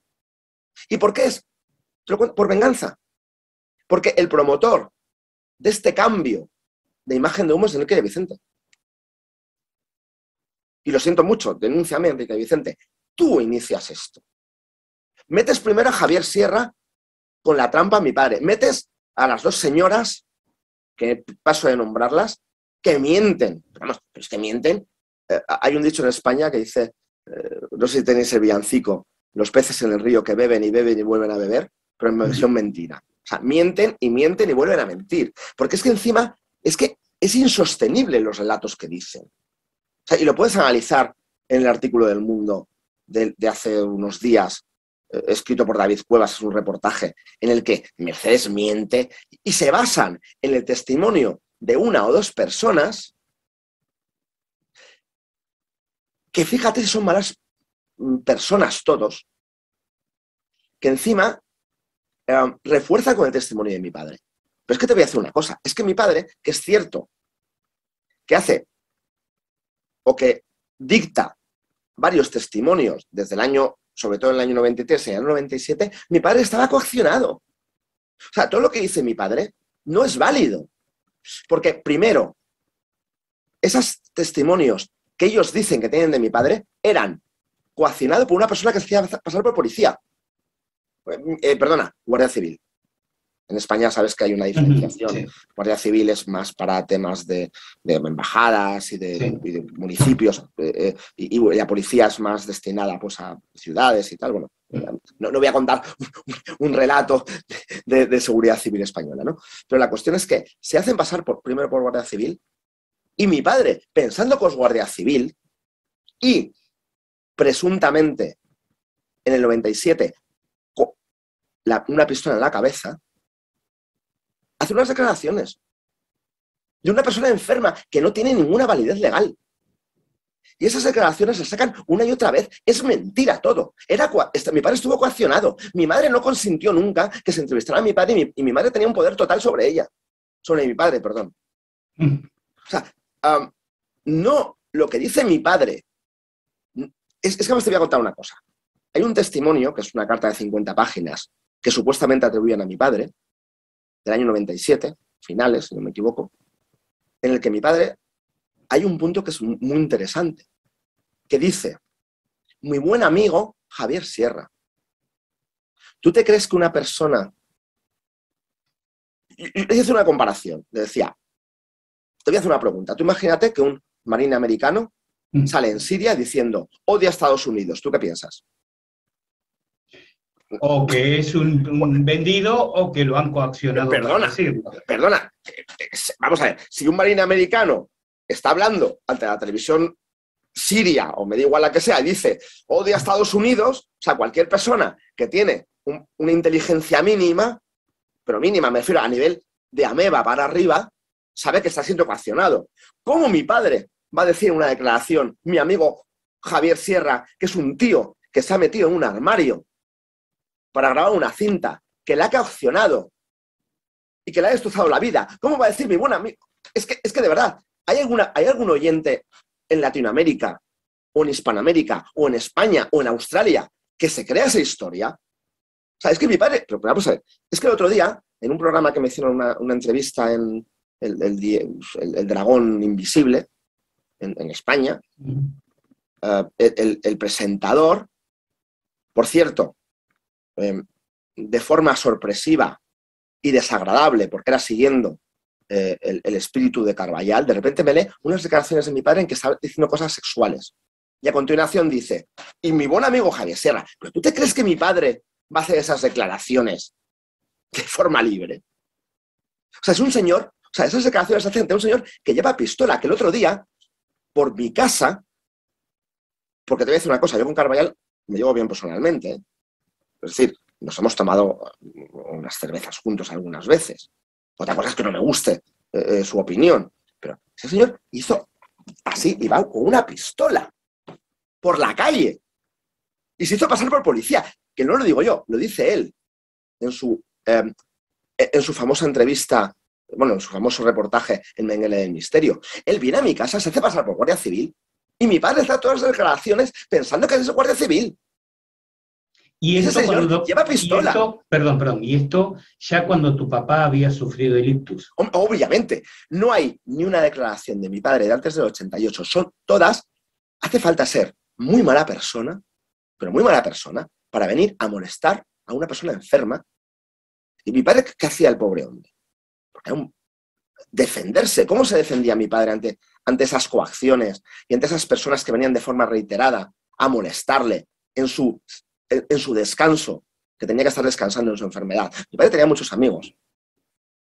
¿Y por qué es? Por venganza. Porque el promotor de este cambio de imagen de Ummo es Enrique de Vicente. Y lo siento mucho, denúnciame, Enrique de Vicente. Tú inicias esto. Metes primero a Javier Sierra con la trampa a mi padre. Metes a las dos señoras, que paso de nombrarlas, que mienten. Vamos, pero es que mienten. Eh, hay un dicho en España que dice, eh, no sé si tenéis el villancico, los peces en el río que beben y beben y vuelven a beber, pero en versión mentira. O sea, mienten y mienten y vuelven a mentir. Porque es que encima, es que es insostenible los relatos que dicen. O sea, y lo puedes analizar en el artículo del Mundo de, de hace unos días, eh, escrito por David Cuevas, es un reportaje en el que Mercedes miente y se basan en el testimonio de una o dos personas que, fíjate si son malas personas todos, que encima... Um, refuerza con el testimonio de mi padre. Pero es que te voy a hacer una cosa, es que mi padre, que es cierto, que hace o que dicta varios testimonios desde el año, sobre todo en el año noventa y tres y el año noventa y siete, mi padre estaba coaccionado. O sea, todo lo que dice mi padre no es válido. Porque primero, esos testimonios que ellos dicen que tienen de mi padre eran coaccionados por una persona que se hacía pasar por policía. Eh, perdona, Guardia Civil. En España sabes que hay una diferenciación. Sí. Guardia Civil es más para temas de, de embajadas y de, sí. y de municipios, eh, y, y la policía es más destinada pues, a ciudades y tal. Bueno, no, no voy a contar un, un relato de, de seguridad civil española, ¿no? Pero la cuestión es que se hacen pasar por, primero por Guardia Civil, y mi padre, pensando que es Guardia Civil, y presuntamente en el noventa y siete... La, una pistola en la cabeza, hace unas declaraciones de una persona enferma que no tiene ninguna validez legal. Y esas declaraciones se sacan una y otra vez. Es mentira todo. Era, mi padre estuvo coaccionado. Mi madre no consintió nunca que se entrevistara a mi padre, y mi, y mi madre tenía un poder total sobre ella. Sobre mi padre, perdón. O sea, um, no lo que dice mi padre. Es, es que más te voy a contar una cosa. Hay un testimonio, que es una carta de cincuenta páginas, que supuestamente atribuían a mi padre, del año noventa y siete, finales, si no me equivoco, en el que mi padre, hay un punto que es muy interesante, que dice, mi buen amigo Javier Sierra, ¿tú te crees que una persona les hice una comparación. Les decía, te voy a hacer una pregunta. Tú imagínate que un marine americano sale en Siria diciendo, odia a Estados Unidos. ¿Tú qué piensas? O que es un, un vendido o que lo han coaccionado. Perdona, perdona. Vamos a ver, si un marine americano está hablando ante la televisión siria, o me da igual la que sea, y dice, odia a Estados Unidos, o sea, cualquier persona que tiene un, una inteligencia mínima, pero mínima, me refiero a nivel de ameba para arriba, sabe que está siendo coaccionado. ¿Cómo mi padre va a decir en una declaración, mi amigo Javier Sierra, que es un tío que se ha metido en un armario para grabar una cinta, que la ha coaccionado y que le ha destrozado la vida? ¿Cómo va a decir mi buen amigo? Es que, es que de verdad, ¿hay, alguna, ¿hay algún oyente en Latinoamérica, o en Hispanoamérica, o en España, o en Australia, que se crea esa historia? O sea, es que mi padre... Pero, pero vamos a ver, es que el otro día, en un programa que me hicieron una, una entrevista en el, el, el, el Dragón Invisible, en, en España, uh, el, el presentador, por cierto, eh, de forma sorpresiva y desagradable, porque era siguiendo Eh, el, el espíritu de Carballal, de repente me lee unas declaraciones de mi padre en que está diciendo cosas sexuales. Y a continuación dice, y mi buen amigo Javier Sierra, ¿pero tú te crees que mi padre va a hacer esas declaraciones de forma libre? O sea, es un señor, o sea, esas declaraciones se hacen de un señor que lleva pistola, que el otro día, por mi casa, porque te voy a decir una cosa, yo con Carballal me llevo bien personalmente, ¿eh? Es decir, nos hemos tomado unas cervezas juntos algunas veces. Otra cosa es que no me guste eh, su opinión. Pero ese señor hizo así, iba con una pistola por la calle y se hizo pasar por policía. Que no lo digo yo, lo dice él en su, eh, en su famosa entrevista, bueno, en su famoso reportaje en Mengele del Misterio. Él viene a mi casa, se hace pasar por guardia civil y mi padre está a todas las declaraciones pensando que es guardia civil. Y esto señor cuando, lleva pistola. Y esto, perdón, perdón, y esto ya cuando tu papá había sufrido el ictus. Obviamente, no hay ni una declaración de mi padre de antes del ochenta y ocho. Son todas, hace falta ser muy mala persona, pero muy mala persona, para venir a molestar a una persona enferma. ¿Y mi padre qué hacía el pobre hombre? Porque un, defenderse. ¿Cómo se defendía mi padre ante, ante esas coacciones y ante esas personas que venían de forma reiterada a molestarle en su... en su descanso, que tenía que estar descansando en su enfermedad? Mi padre tenía muchos amigos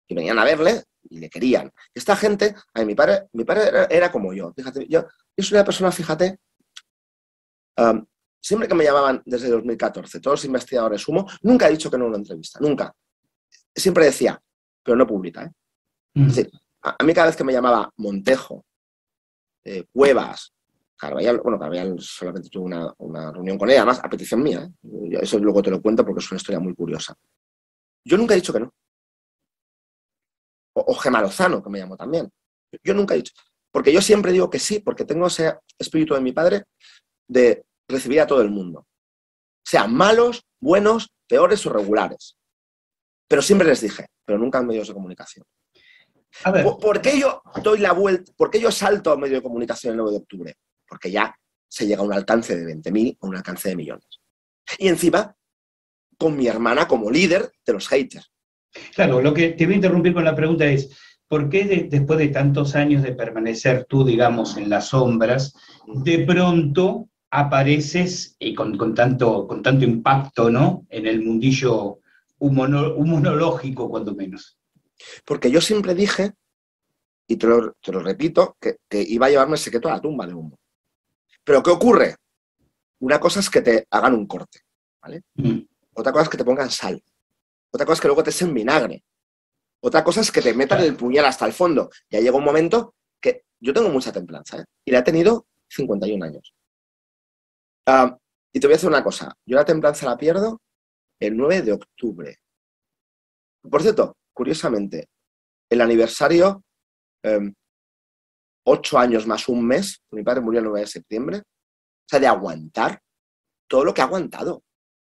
que venían a verle y le querían. Esta gente, ay, mi padre, mi padre era, era como yo. Fíjate, yo, yo soy una persona, fíjate, um, siempre que me llamaban desde dos mil catorce, todos los investigadores Ummo, nunca he dicho que no a una entrevista, nunca. Siempre decía, pero no pública, ¿eh? Mm. Es decir, a, a mí cada vez que me llamaba Montejo, eh, Cuevas, Carballal, bueno, Carballal solamente tuve una, una reunión con ella, además, a petición mía, ¿eh? Eso luego te lo cuento porque es una historia muy curiosa. Yo nunca he dicho que no. O, o Gemalozano, que me llamó también. Yo nunca he dicho. Porque yo siempre digo que sí, porque tengo ese espíritu de mi padre de recibir a todo el mundo. Sean malos, buenos, peores o regulares. Pero siempre les dije, pero nunca en medios de comunicación. A ver. ¿Por, ¿Por qué yo doy la vuelta? ¿Por qué yo salto a medio de comunicación el nueve de octubre? Porque ya se llega a un alcance de veinte mil, a un alcance de millones. Y encima, con mi hermana como líder de los haters. Claro, lo que te voy a interrumpir con la pregunta es, ¿por qué de, después de tantos años de permanecer tú, digamos, en las sombras, de pronto apareces, y con, con, tanto, con tanto impacto, ¿no?, en el mundillo humono, humonológico, cuanto menos? Porque yo siempre dije, y te lo, te lo repito, que, que iba a llevarme el secreto a la tumba de Ummo. Pero ¿qué ocurre? Una cosa es que te hagan un corte, ¿vale? Mm. Otra cosa es que te pongan sal. Otra cosa es que luego te echen vinagre. Otra cosa es que te metan el puñal hasta el fondo. Ya llega un momento que yo tengo mucha templanza, ¿eh? Y la he tenido cincuenta y un años. Uh, y te voy a decir una cosa. Yo la templanza la pierdo el nueve de octubre. Por cierto, curiosamente, el aniversario... Um, ocho años más un mes, mi padre murió el nueve de septiembre, o sea, de aguantar todo lo que ha aguantado.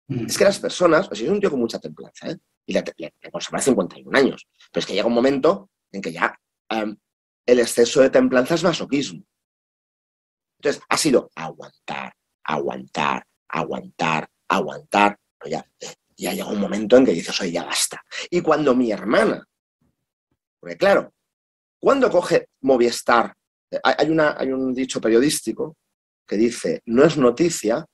Mm. Es que las personas, o sea, es un tío con mucha templanza, ¿eh? Y le, le, le conserva cincuenta y un años, pero es que llega un momento en que ya um, el exceso de templanza es masoquismo. Entonces, ha sido aguantar, aguantar, aguantar, aguantar, pero ya, ya llega un momento en que dices, oye, ya basta. Y cuando mi hermana Porque claro, cuando coge Movistar, hay, una, hay un dicho periodístico que dice, no es noticia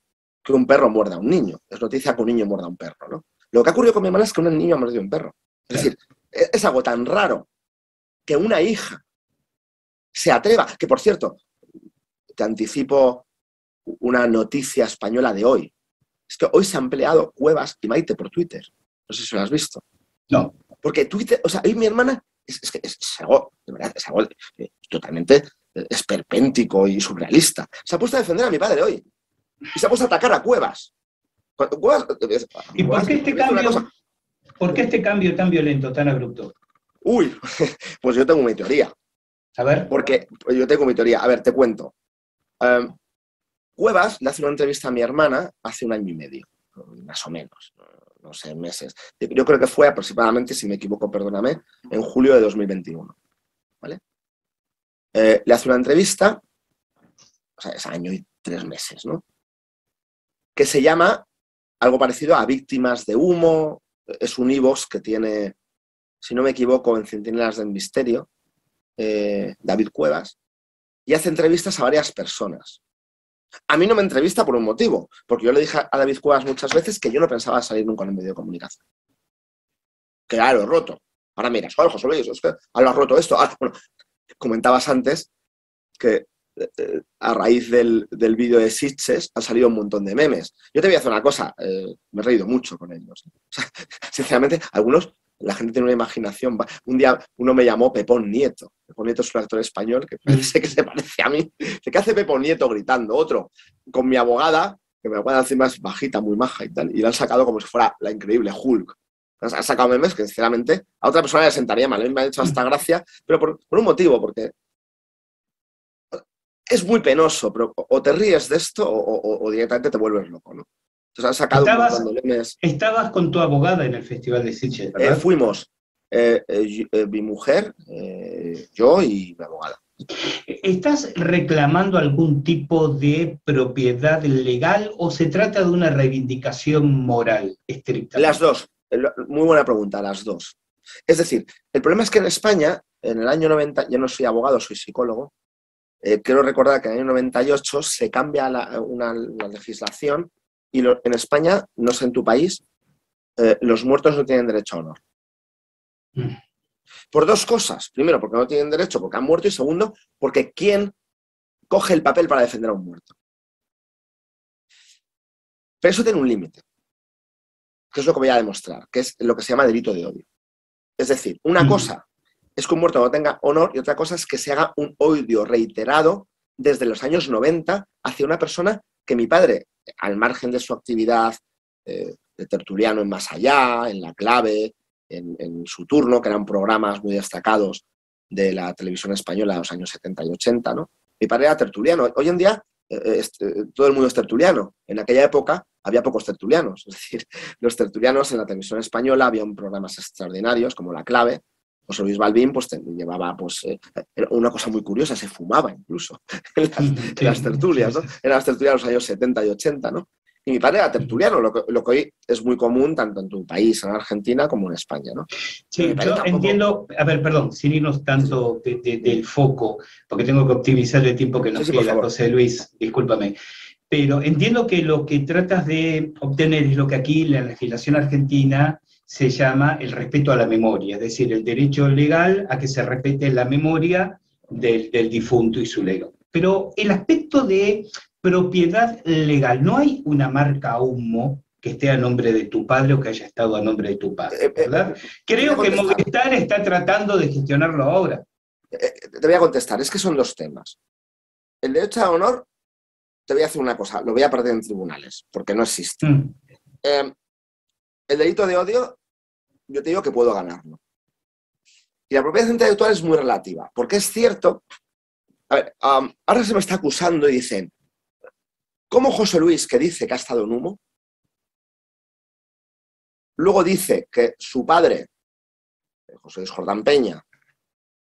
que un perro muerda a un niño, es noticia que un niño muerda a un perro, ¿no? Lo que ha ocurrido con mi hermana es que un niño ha mordido a un perro. Es decir, es algo tan raro que una hija se atreva, que por cierto, te anticipo una noticia española de hoy. Es que hoy se han peleado Cuevas y Maite por Twitter. No sé si lo has visto. No. Porque Twitter, o sea, hoy mi hermana es, es, es, es algo, de verdad, es algo eh, totalmente esperpéntico y surrealista. Se ha puesto a defender a mi padre hoy. Y se ha puesto a atacar a Cuevas. Cuevas, Cuevas ¿Y por qué este cambio, por qué este cambio tan violento, tan abrupto? Uy, pues yo tengo mi teoría. A ver. Porque yo tengo mi teoría. A ver, te cuento. Um, Cuevas le hace una entrevista a mi hermana hace un año y medio, más o menos, no sé, meses. Yo creo que fue aproximadamente, si me equivoco, perdóname, en julio de dos mil veintiuno, ¿vale? Eh, le hace una entrevista, o sea, es año y tres meses, ¿no? Que se llama algo parecido a Víctimas de Ummo, es un Ivoox que tiene, si no me equivoco, en Centinelas del Misterio, eh, David Cuevas, y hace entrevistas a varias personas. A mí no me entrevista por un motivo, porque yo le dije a David Cuevas muchas veces que yo no pensaba salir nunca en el medio de comunicación. Claro, roto. Ahora miras, joder, José Luis, es que ahora has roto esto. Ah, bueno, comentabas antes que eh, a raíz del, del vídeo de Sitges han salido un montón de memes. Yo te voy a hacer una cosa, eh, me he reído mucho con ellos. O sea, sinceramente, algunos, la gente tiene una imaginación. Un día uno me llamó Pepón Nieto. Pepón Nieto es un actor español que parece que se parece a mí. ¿Qué hace Pepón Nieto gritando? Otro, con mi abogada, que mi abogada encima es bajita, muy maja y tal, y la han sacado como si fuera la increíble Hulk. Han sacado memes que, sinceramente, a otra persona le sentaría mal. A mí me ha hecho hasta gracia, pero por, por un motivo, porque es muy penoso, pero o te ríes de esto o, o, o directamente te vuelves loco, ¿no? Han sacado estabas, estabas con tu abogada en el Festival de Sitges, ¿verdad? Eh, fuimos, eh, eh, eh, mi mujer, eh, yo y mi abogada. ¿Estás reclamando algún tipo de propiedad legal o se trata de una reivindicación moral estricta? Las dos. Muy buena pregunta, las dos. Es decir, el problema es que en España, en el año noventa, yo no soy abogado, soy psicólogo, eh, quiero recordar que en el año noventa y ocho se cambia la, una, la legislación. Y lo, en España, no sé en tu país, eh, los muertos no tienen derecho a honor. Mm. Por dos cosas. Primero, porque no tienen derecho, porque han muerto. Y segundo, porque ¿quién coge el papel para defender a un muerto? Pero eso tiene un límite, que es lo que voy a demostrar, que es lo que se llama delito de odio. Es decir, una mm. cosa es que un muerto no tenga honor y otra cosa es que se haga un odio reiterado desde los años noventa hacia una persona que mi padre, al margen de su actividad eh, de tertuliano en Más Allá, en La Clave, en, en Su Turno, que eran programas muy destacados de la televisión española de los años setenta y ochenta, ¿no? Mi padre era tertuliano. Hoy en día eh, es, eh, todo el mundo es tertuliano. En aquella época había pocos tertulianos. Es decir, los tertulianos en la televisión española habían programas extraordinarios como La Clave. José Luis Balbín pues, llevaba pues, eh, una cosa muy curiosa, se fumaba incluso en las, en las tertulias, ¿no? En las tertulias de los años setenta y ochenta, ¿no? Y mi padre era tertuliano, lo que, lo que hoy es muy común tanto en tu país, en Argentina, como en España, ¿no? Sí, yo tampoco... entiendo, a ver, perdón, sin irnos tanto de, de, del foco, porque tengo que optimizar el tiempo que nos sí, sí, queda, José Luis, discúlpame. Pero entiendo que lo que tratas de obtener es lo que aquí la legislación argentina se llama el respeto a la memoria, es decir, el derecho legal a que se respete la memoria del, del difunto y su legado. Pero el aspecto de propiedad legal, ¿no hay una marca Ummo que esté a nombre de tu padre o que haya estado a nombre de tu padre, verdad? Eh, eh, Creo que Movistar está tratando de gestionarlo ahora. Eh, te voy a contestar, es que son dos temas. El derecho a honor, te voy a hacer una cosa, lo voy a perder en tribunales, porque no existe. Mm. Eh, el delito de odio... yo te digo que puedo ganarlo. Y la propiedad intelectual es muy relativa, porque es cierto... A ver, um, ahora se me está acusando y dicen, ¿cómo José Luis, que dice que ha estado en Ummo, luego dice que su padre, José Luis Jordán Peña,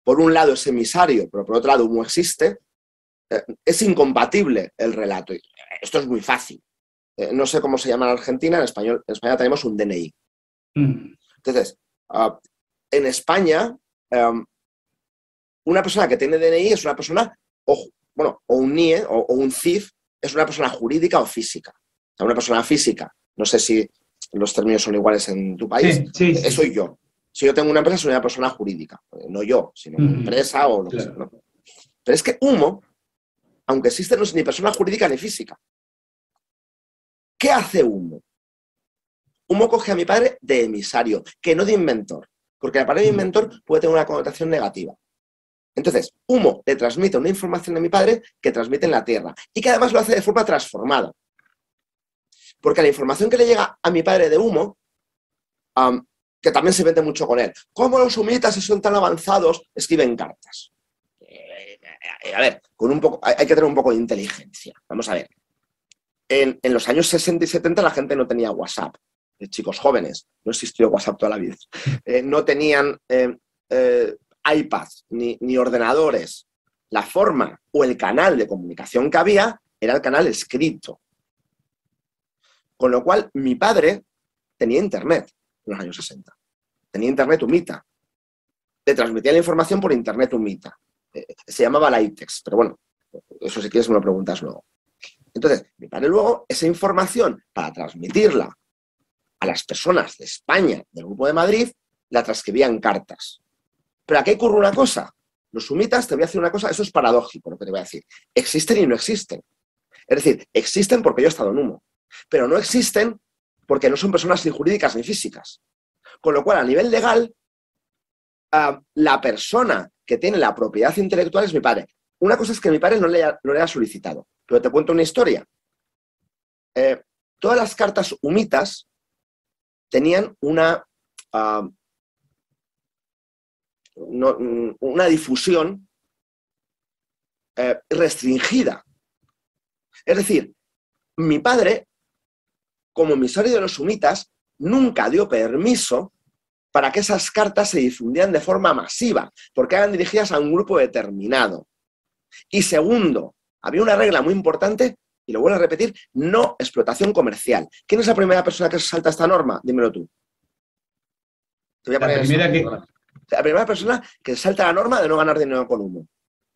por un lado es emisario, pero por otro lado Ummo existe, eh, es incompatible el relato? Esto es muy fácil. Eh, no sé cómo se llama en Argentina, en español, en España tenemos un D N I. Mm. Entonces, uh, en España, um, una persona que tiene D N I es una persona, o, bueno, o un N I E o, o un C I F, es una persona jurídica o física. O sea, una persona física, no sé si los términos son iguales en tu país, sí, sí, sí. Soy yo. Si yo tengo una empresa, soy una persona jurídica, no yo, sino mm. una empresa o lo que claro. sea. ¿No? Pero es que Ummo, aunque existe, no es ni persona jurídica ni física. ¿Qué hace Ummo? Ummo coge a mi padre de emisario, que no de inventor, porque la palabra inventor puede tener una connotación negativa. Entonces, Ummo le transmite una información a mi padre que transmite en la Tierra y que además lo hace de forma transformada. Porque la información que le llega a mi padre de Ummo, um, que también se vende mucho con él, ¿cómo los humitas, si son tan avanzados, escriben cartas? Eh, eh, a ver, con un poco, hay que tener un poco de inteligencia. Vamos a ver. En, en los años sesenta y setenta la gente no tenía WhatsApp. Eh, chicos jóvenes, no existió WhatsApp toda la vida. Eh, no tenían eh, eh, iPads ni, ni ordenadores. La forma o el canal de comunicación que había era el canal escrito. Con lo cual, mi padre tenía internet en los años sesenta. Tenía internet humita. Le transmitía la información por internet humita. Eh, se llamaba Laitex, pero bueno, eso si quieres me lo preguntas luego. Entonces, mi padre luego, esa información, para transmitirla a las personas de España, del Grupo de Madrid, la transcribía en cartas. Pero aquí ocurre una cosa. Los humitas, te voy a decir una cosa, eso es paradójico lo que te voy a decir. Existen y no existen. Es decir, existen porque yo he estado en Ummo, pero no existen porque no son personas ni jurídicas ni físicas. Con lo cual, a nivel legal, uh, la persona que tiene la propiedad intelectual es mi padre. Una cosa es que mi padre no le ha, no le ha solicitado, pero te cuento una historia. Eh, todas las cartas humitas tenían una, uh, no, una difusión eh, restringida. Es decir, mi padre, como emisario de los humitas, nunca dio permiso para que esas cartas se difundieran de forma masiva, porque eran dirigidas a un grupo determinado. Y segundo, había una regla muy importante, y lo vuelvo a repetir, no explotación comercial. ¿Quién es la primera persona que salta esta norma? Dímelo tú. Te voy a poner la primera, que... la primera persona que salta la norma de no ganar dinero con Ummo.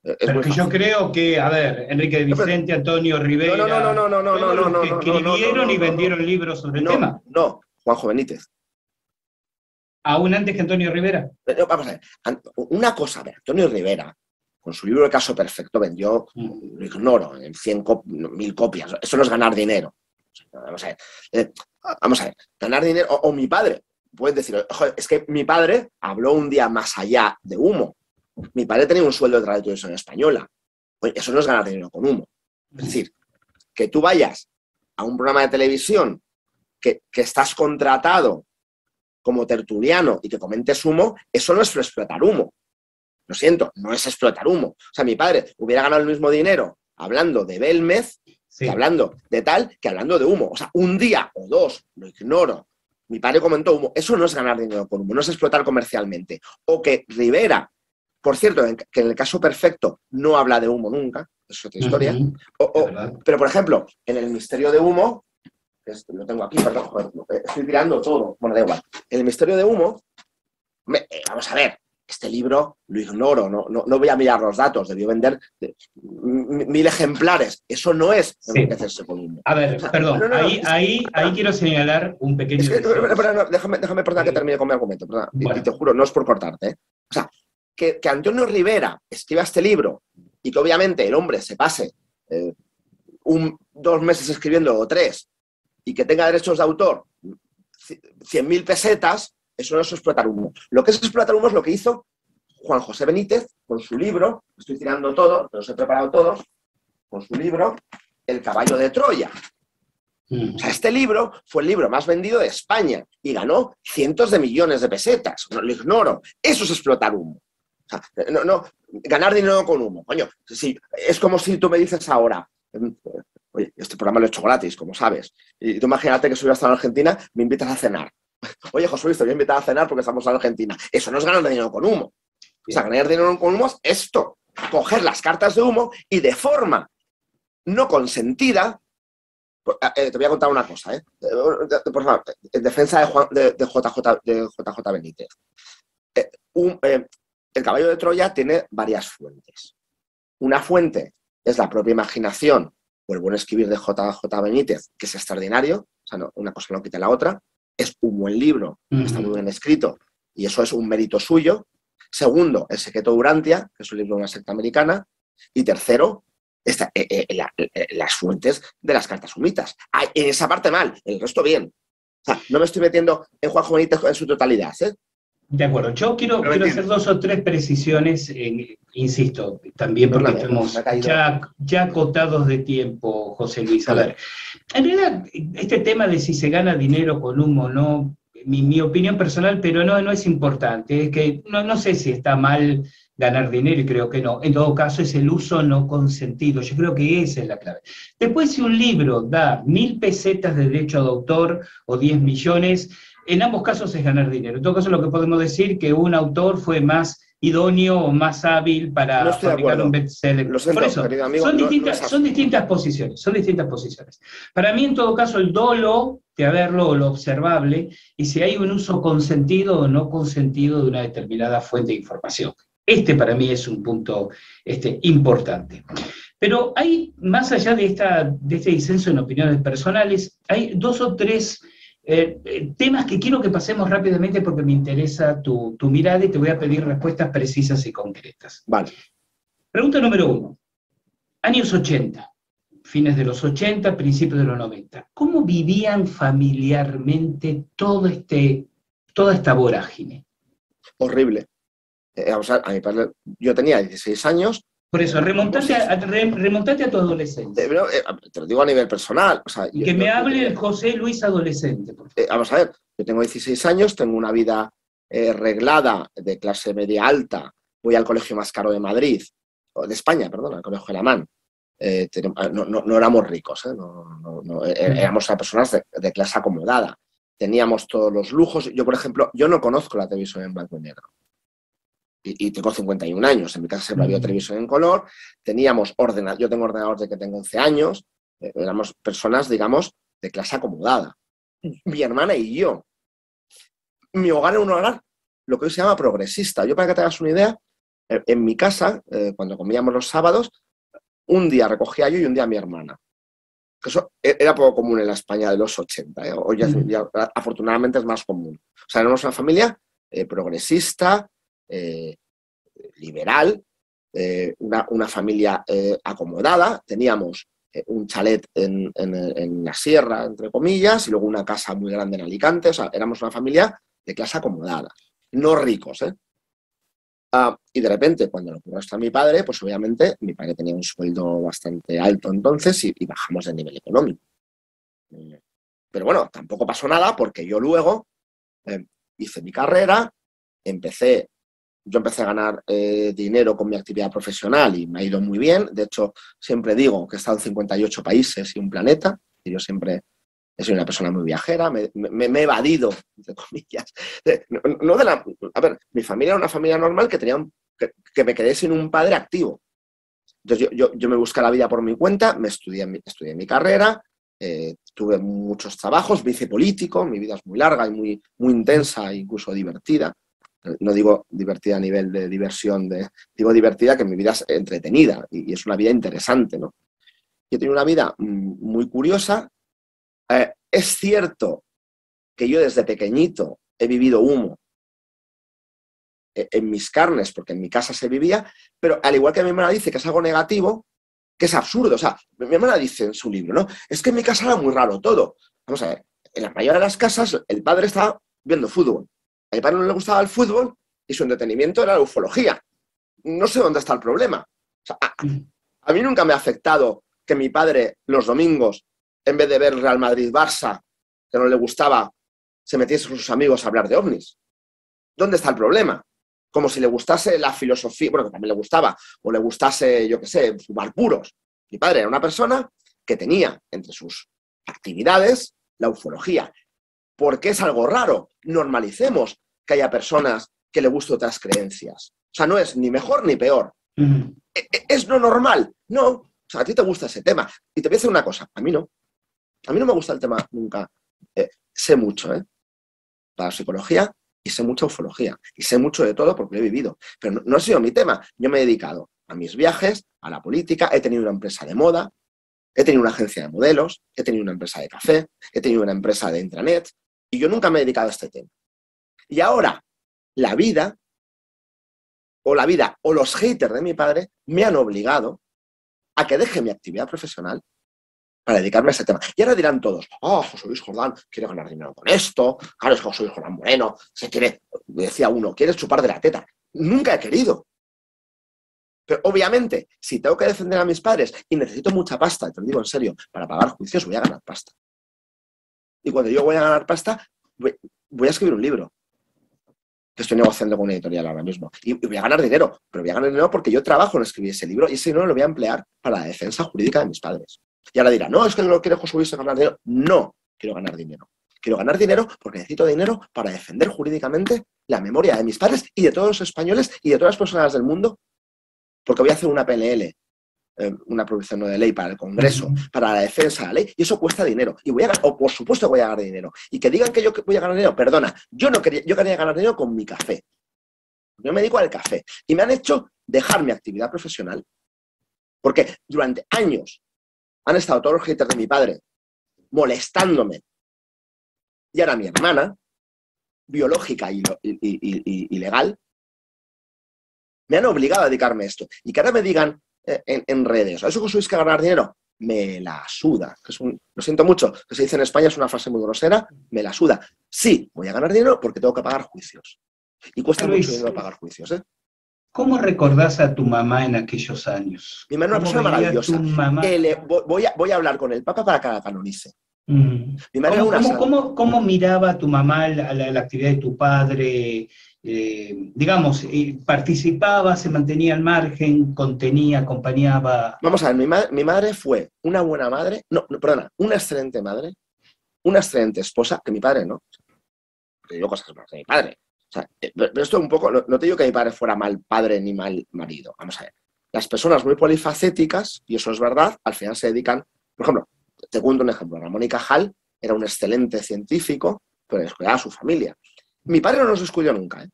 Pero que yo creo que, a ver, Enrique de Vicente, Antonio Ribera... No, no, no, no, no, no, no, no, no, que escribieron y vendieron libros sobre el tema. No, Juan José Benítez. Aún antes que Antonio Ribera. Vamos a ver, una cosa, Antonio Ribera, con su libro El caso perfecto, vendió, lo ignoro, cien mil copias. Eso no es ganar dinero. Vamos a ver, vamos a ver, ganar dinero... O mi padre, puedes decir, es que mi padre habló un día más allá de Ummo. Mi padre tenía un sueldo de radio y televisión española. Oye, eso no es ganar dinero con Ummo. Es decir, que tú vayas a un programa de televisión que, que estás contratado como tertuliano y que comentes Ummo, eso no es explotar Ummo. Lo siento, no es explotar Ummo. O sea, mi padre hubiera ganado el mismo dinero hablando de Belmez, sí, que hablando de tal, que hablando de Ummo. O sea, un día o dos, lo ignoro, mi padre comentó Ummo. Eso no es ganar dinero con Ummo, no es explotar comercialmente. O que Ribera... Por cierto, que en el caso perfecto no habla de Ummo nunca, es otra historia. Uh-huh. o, o, pero, por ejemplo, en el misterio de Ummo, que es, lo tengo aquí, perdón, joder, estoy tirando todo, bueno, da igual. En el misterio de Ummo, me, eh, vamos a ver, este libro lo ignoro, no, no, no voy a mirar los datos, debió vender de, mil ejemplares. Eso no es enriquecerse sí. con Ummo. A ver, o sea, perdón, no, no, ahí, no, ahí, no, ahí quiero señalar un pequeño... Es que, pero, pero, no, déjame, déjame perdón, que termine con mi argumento, perdón, bueno. Y te juro, no es por cortarte, ¿eh? O sea, Que, que Antonio Ribera escriba este libro y que obviamente el hombre se pase eh, un, dos meses escribiendo o tres y que tenga derechos de autor cien mil pesetas, eso no es explotar Ummo. Lo que es explotar Ummo es lo que hizo Juan José Benítez con su libro, estoy tirando todo, los he preparado todos, con su libro El caballo de Troya. Mm. O sea, este libro fue el libro más vendido de España y ganó cientos de millones de pesetas, no lo ignoro. Eso es explotar Ummo. O sea, no, no, ganar dinero con Ummo, coño. Si, es como si tú me dices ahora, oye, este programa lo he hecho gratis, como sabes, y tú imagínate que soy hasta en Argentina, me invitas a cenar. Oye, José Luis, te voy a invitar a cenar porque estamos en Argentina. Eso no es ganar dinero con Ummo. O sea, ganar dinero con Ummo es esto, coger las cartas de Ummo y de forma no consentida, eh, te voy a contar una cosa, ¿eh? Por favor, en defensa de, Juan, de, de, J J, de J J Benítez. Eh, un, eh, El caballo de Troya tiene varias fuentes. Una fuente es la propia imaginación, o el buen escribir de J J Benítez, que es extraordinario, o sea, no, una cosa no quita la otra. Es un buen libro, uh-huh. está muy bien escrito, y eso es un mérito suyo. Segundo, El secreto de Urantia, que es un libro de una secta americana. Y tercero, esta, eh, eh, la, eh, las fuentes de las cartas humitas. Ah, en esa parte mal, en el resto bien. O sea, no me estoy metiendo en Juan Benítez en su totalidad, ¿eh? De acuerdo, yo quiero, quiero hacer dos o tres precisiones, eh, insisto, también porque no, no, estamos ya, ya acotados de tiempo, José Luis. A ver, en realidad, este tema de si se gana dinero con humo o no, mi, mi opinión personal, pero no, no es importante, es que no, no sé si está mal ganar dinero, y creo que no. En todo caso, es el uso no consentido, yo creo que esa es la clave. Después, si un libro da mil pesetas de derecho de autor o diez millones... en ambos casos es ganar dinero. En todo caso, lo que podemos decir que un autor fue más idóneo o más hábil para no fabricar un bestseller. Lo siento, Por eso, querido amigo, son, no, distintas, no son distintas posiciones, son distintas posiciones. Para mí, en todo caso, el dolo de haberlo o lo observable, y si hay un uso consentido o no consentido de una determinada fuente de información. Este para mí es un punto este, importante. Pero hay, más allá de, esta, de este disenso en opiniones personales, hay dos o tres... Eh, eh, temas que quiero que pasemos rápidamente porque me interesa tu, tu mirada y te voy a pedir respuestas precisas y concretas. Vale. Pregunta número uno. Años ochenta, fines de los ochenta, principios de los noventa. ¿Cómo vivían familiarmente todo este, toda esta vorágine? Horrible. Eh, vamos a, a mi padre, yo tenía dieciséis años. Por eso, remontate a, remontate a tu adolescencia. Eh, pero, eh, te lo digo a nivel personal. O sea, y que yo, me yo, hable yo, el José Luis adolescente. Por favor. Eh, vamos a ver, yo tengo dieciséis años, tengo una vida eh, reglada de clase media alta, voy al colegio más caro de Madrid, o de España, perdón, al colegio Alemán. Eh, no, no, no éramos ricos, eh, no, no, no, éramos personas de, de clase acomodada. Teníamos todos los lujos. Yo, por ejemplo, yo no conozco la televisión en blanco y negro. Y tengo cincuenta y un años, en mi casa siempre había televisión en color, teníamos ordenador, yo tengo ordenador desde que tengo once años, eh, éramos personas, digamos, de clase acomodada. Mi hermana y yo. Mi hogar era un hogar, lo que hoy se llama progresista. Yo, para que te hagas una idea, en, en mi casa, eh, cuando comíamos los sábados, un día recogía yo y un día mi hermana. Eso era poco común en la España de los ochenta, eh. Hoy ya, ya, afortunadamente es más común. O sea, éramos una familia eh, progresista, Eh, liberal, eh, una, una familia eh, acomodada, teníamos eh, un chalet en, en, en la sierra, entre comillas, y luego una casa muy grande en Alicante, o sea, éramos una familia de clase acomodada, no ricos, ¿eh? Ah, y de repente, cuando lo ocurrió a mi padre, pues obviamente mi padre tenía un sueldo bastante alto entonces y, y bajamos de nivel económico. Eh, pero bueno, tampoco pasó nada porque yo luego eh, hice mi carrera, empecé Yo empecé a ganar eh, dinero con mi actividad profesional y me ha ido muy bien. De hecho, siempre digo que he estado en cincuenta y ocho países y un planeta. Y yo siempre soy una persona muy viajera. Me, me, me he evadido, entre comillas. De, no, no de la, a ver, mi familia era una familia normal que, tenía un, que, que me quedé sin un padre activo. Entonces, yo, yo, yo me busqué la vida por mi cuenta, me estudié, estudié mi carrera, eh, tuve muchos trabajos, me hice político. Mi vida es muy larga y muy, muy intensa, incluso divertida. No digo divertida a nivel de diversión, de, digo divertida que mi vida es entretenida y, y es una vida interesante, ¿no? Yo tengo una vida muy curiosa. Eh, es cierto que yo desde pequeñito he vivido humo en, en mis carnes, porque en mi casa se vivía, pero al igual que mi hermana dice que es algo negativo, que es absurdo. O sea, mi hermana dice en su libro, ¿no? Es que en mi casa era muy raro todo. Vamos a ver, en la mayoría de las casas el padre estaba viendo fútbol. A mi padre no le gustaba el fútbol y su entretenimiento era la ufología. No sé dónde está el problema. O sea, a, a mí nunca me ha afectado que mi padre los domingos, en vez de ver Real Madrid-Barça, que no le gustaba, se metiese con sus amigos a hablar de ovnis. ¿Dónde está el problema? Como si le gustase la filosofía, bueno, que también le gustaba, o le gustase, yo qué sé, fumar puros. Mi padre era una persona que tenía entre sus actividades la ufología. Porque es algo raro. Normalicemos que haya personas que le gusten otras creencias. O sea, no es ni mejor ni peor. Uh-huh. Es no normal. No. O sea, a ti te gusta ese tema. Y te voy a decir una cosa. A mí no. A mí no me gusta el tema nunca. Eh, sé mucho, ¿eh? Para la psicología y sé mucha ufología, y sé mucho de todo porque lo he vivido, pero no, no ha sido mi tema. Yo me he dedicado a mis viajes, a la política, he tenido una empresa de moda, he tenido una agencia de modelos, he tenido una empresa de café, he tenido una empresa de intranet, y yo nunca me he dedicado a este tema. Y ahora, la vida, o la vida, o los haters de mi padre, me han obligado a que deje mi actividad profesional para dedicarme a este tema. Y ahora dirán todos, oh, José Luis Jordán quiere ganar dinero con esto, claro, es José Luis Jordán Moreno, se quiere, decía uno, quiere chupar de la teta. Nunca he querido. Pero obviamente, si tengo que defender a mis padres y necesito mucha pasta, te lo digo en serio, para pagar juicios voy a ganar pasta. Y cuando yo voy a ganar pasta, voy, voy a escribir un libro que estoy negociando con una editorial ahora mismo. Y voy a ganar dinero, pero voy a ganar dinero porque yo trabajo en escribir ese libro y ese dinero lo voy a emplear para la defensa jurídica de mis padres. Y ahora dirá, no, es que no quiero subirse a ganar dinero. No quiero ganar dinero. Quiero ganar dinero porque necesito dinero para defender jurídicamente la memoria de mis padres y de todos los españoles y de todas las personas del mundo. Porque voy a hacer una P L L, eh, una proposición de ley para el Congreso, para la defensa de la ley, y eso cuesta dinero. Y voy a, o por supuesto voy a ganar dinero. Y que digan que yo voy a ganar dinero, perdona, yo no quería, yo quería ganar dinero con mi café. Yo me dedico al café. Y me han hecho dejar mi actividad profesional. Porque durante años han estado todos los haters de mi padre molestándome. Y ahora mi hermana, biológica y, y, y, y, y legal, me han obligado a dedicarme a esto. Y que ahora me digan eh, en, en redes, ¿a eso que sois que ganar dinero? Me la suda. Que es un, lo siento mucho, que se dice en España, es una frase muy grosera, me la suda. Sí, voy a ganar dinero porque tengo que pagar juicios. Y cuesta Luis, mucho dinero pagar juicios, ¿eh? ¿Cómo recordás a tu mamá en aquellos años? Mi mamá era una persona maravillosa. El, voy, a, voy a hablar con el Papa para que la canonice. Mm. Mi mamá ¿Cómo, era una cómo, cómo, ¿Cómo miraba tu mamá la, la, la actividad de tu padre? Eh, digamos, eh, participaba, se mantenía al margen, contenía, acompañaba... Vamos a ver, mi, ma mi madre fue una buena madre, no, no, perdona, una excelente madre, una excelente esposa, que mi padre no, te digo cosas más de mi padre, o sea, eh, pero esto un poco, no, no te digo que mi padre fuera mal padre ni mal marido, vamos a ver, las personas muy polifacéticas, y eso es verdad, al final se dedican, por ejemplo, te cuento un ejemplo, Ramón y Cajal era un excelente científico, pero descuidaba a su familia. Mi padre no nos descuidó nunca, ¿eh?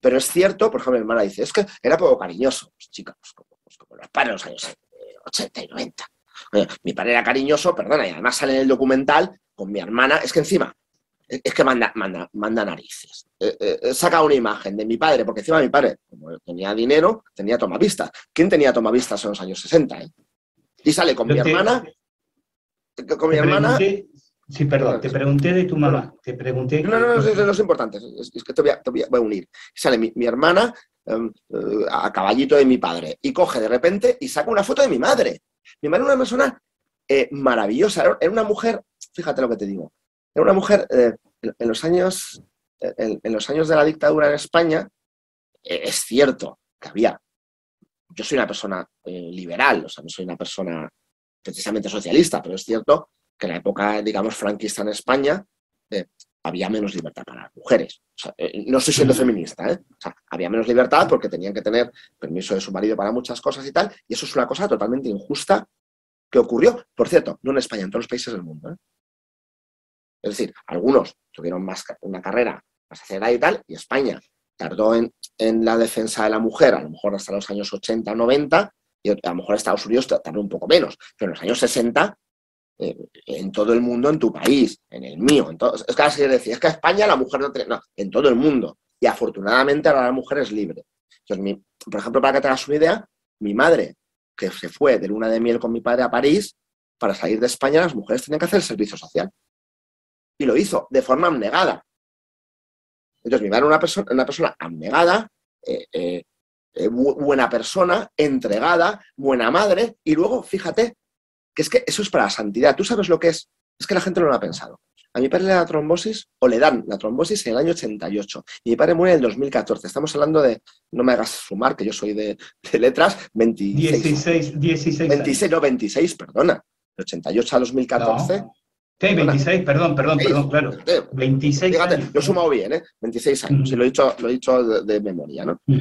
Pero es cierto, por ejemplo, mi hermana dice, es que era poco cariñoso, pues, chicas, pues, como, pues, como los padres de los años ochenta y noventa. Oye, mi padre era cariñoso, perdona, y además sale en el documental con mi hermana, es que encima, es que manda, manda, manda narices. Eh, eh, saca una imagen de mi padre, porque encima mi padre, como tenía dinero, tenía tomavistas. ¿Quién tenía tomavistas en los años sesenta? ¿Eh? Y sale con Yo mi te... hermana, con mi hermana... Pregunté... Sí, perdón, te pregunté de tu mamá, te pregunté... No, no, no, no, no es importante, es, es que te voy a, te voy a unir. Sale mi, mi hermana eh, a caballito de mi padre y coge de repente y saca una foto de mi madre. Mi madre era una persona eh, maravillosa, era una mujer, fíjate lo que te digo, era una mujer eh, en, en, los años, en, en los años de la dictadura en España, eh, es cierto que había... Yo soy una persona eh, liberal, o sea, no soy una persona precisamente socialista, pero es cierto... que en la época, digamos, franquista en España eh, había menos libertad para las mujeres. O sea, eh, no estoy siendo feminista, ¿eh? O sea, había menos libertad porque tenían que tener permiso de su marido para muchas cosas y tal, y eso es una cosa totalmente injusta que ocurrió, por cierto, no en España, en todos los países del mundo, ¿eh? Es decir, algunos tuvieron más una carrera más acelerada y tal, y España tardó en, en la defensa de la mujer, a lo mejor hasta los años ochenta, noventa, y a lo mejor Estados Unidos tardó un poco menos, pero en los años sesenta, en todo el mundo, en tu país, en el mío, en todo, es que así decía, es que a España la mujer no tiene, no, en todo el mundo, y afortunadamente ahora la mujer es libre. Entonces, mi, por ejemplo, para que te hagas una idea, mi madre, que se fue de luna de miel con mi padre a París, para salir de España las mujeres tenían que hacer el servicio social, y lo hizo de forma abnegada. Entonces mi madre era una persona, una persona abnegada, eh, eh, eh, bu buena persona, entregada, buena madre, y luego, fíjate, que es que eso es para la santidad. ¿Tú sabes lo que es? Es que la gente no lo ha pensado. A mi padre le da trombosis, o le dan la trombosis en el año ochenta y ocho. Y mi padre muere en el dos mil catorce. Estamos hablando de, no me hagas sumar, que yo soy de, de letras, veintiséis, dieciséis, dieciséis, veintiséis, no, veintiséis, perdona. De ochenta y ocho a dos mil catorce. No. Sí, veintiséis, perdón, perdón, perdón, claro. veintiséis Fíjate, años. Lo he sumado bien, ¿eh? veintiséis años, mm. y lo he dicho, lo he dicho de, de memoria, ¿no? Mm.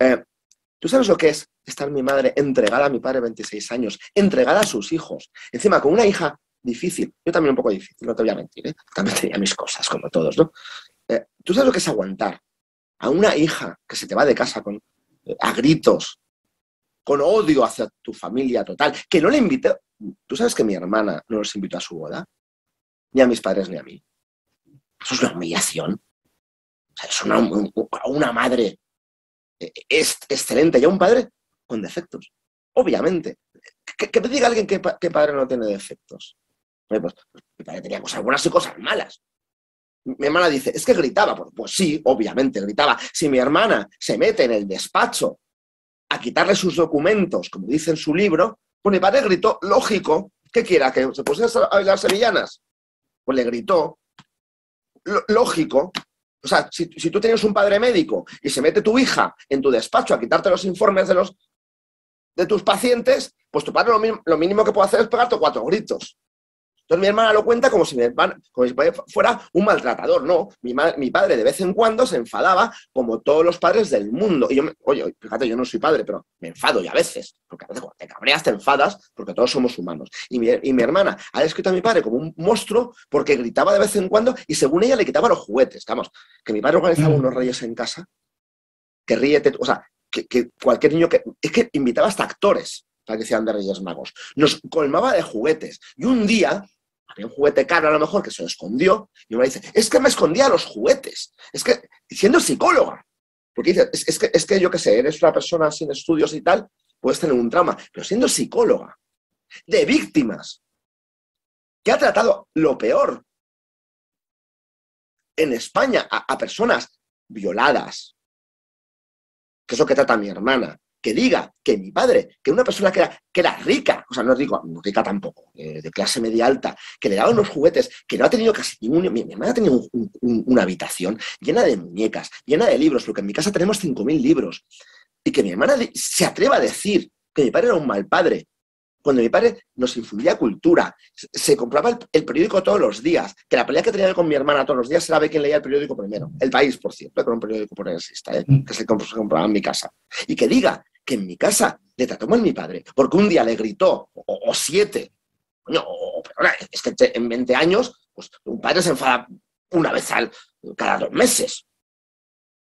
Eh, ¿Tú sabes lo que es estar mi madre entregada a mi padre veintiséis años, entregada a sus hijos? Encima, con una hija difícil, yo también un poco difícil, no te voy a mentir, ¿eh? También tenía mis cosas, como todos, ¿no? Eh, ¿Tú sabes lo que es aguantar a una hija que se te va de casa con, eh, a gritos, con odio hacia tu familia total, que no le invitó? ¿Tú sabes que mi hermana no nos invitó a su boda? Ni a mis padres ni a mí. Eso es una humillación. O sea, es una, una madre es excelente y a un padre con defectos, obviamente. Que, que me diga alguien que, que padre no tiene defectos. Pues, mi padre tenía cosas buenas y cosas malas. Mi hermana dice, es que gritaba. Pues, pues sí, obviamente gritaba. Si mi hermana se mete en el despacho a quitarle sus documentos, como dice en su libro, pues mi padre gritó, lógico, ¿qué quiera? ¿Que se pusiera a bailar sevillanas? Pues le gritó, lógico. O sea, si, si tú tienes un padre médico y se mete tu hija en tu despacho a quitarte los informes de, los, de tus pacientes, pues tu padre lo, lo mínimo que puede hacer es pegarte cuatro gritos. Entonces mi hermana lo cuenta como si mi, hermana, como si fuera un maltratador. No, mi, mi padre de vez en cuando se enfadaba como todos los padres del mundo. Y yo, me, oye, fíjate, yo no soy padre, pero me enfado ya a veces. Porque a veces cuando te cabreas te enfadas porque todos somos humanos. Y mi, y mi hermana ha descrito a mi padre como un monstruo porque gritaba de vez en cuando y según ella le quitaba los juguetes. Vamos, que mi padre organizaba unos reyes en casa, que ríete, o sea, que, que cualquier niño que... Es que invitaba hasta actores para que hicieran de Reyes Magos. Nos colmaba de juguetes. Y un día, había un juguete caro a lo mejor que se lo escondió, y uno dice, es que me escondía los juguetes. Es que, siendo psicóloga, porque dice, es, es, que, es que yo qué sé, eres una persona sin estudios y tal, puedes tener un trauma, pero siendo psicóloga, de víctimas, que ha tratado lo peor en España a, a personas violadas, que es lo que trata mi hermana, que diga que mi padre, que una persona que era, que era rica, o sea, no rica, no rica tampoco, eh, de clase media alta, que le daban unos juguetes, que no ha tenido casi ningún... Mi, mi hermana ha tenido un, un, una habitación llena de muñecas, llena de libros, porque en mi casa tenemos cinco mil libros, y que mi hermana se atreva a decir que mi padre era un mal padre, cuando mi padre nos infundía cultura, se compraba el, el periódico todos los días, que la pelea que tenía con mi hermana todos los días era ver quién leía el periódico primero. El País, por cierto, que era un periódico progresista, ¿eh? Que se compraba en mi casa. Y que diga que en mi casa le trató mal mi padre, porque un día le gritó, o, o siete, coño, o, perdona, es que en veinte años, pues un padre se enfada una vez al, cada dos meses.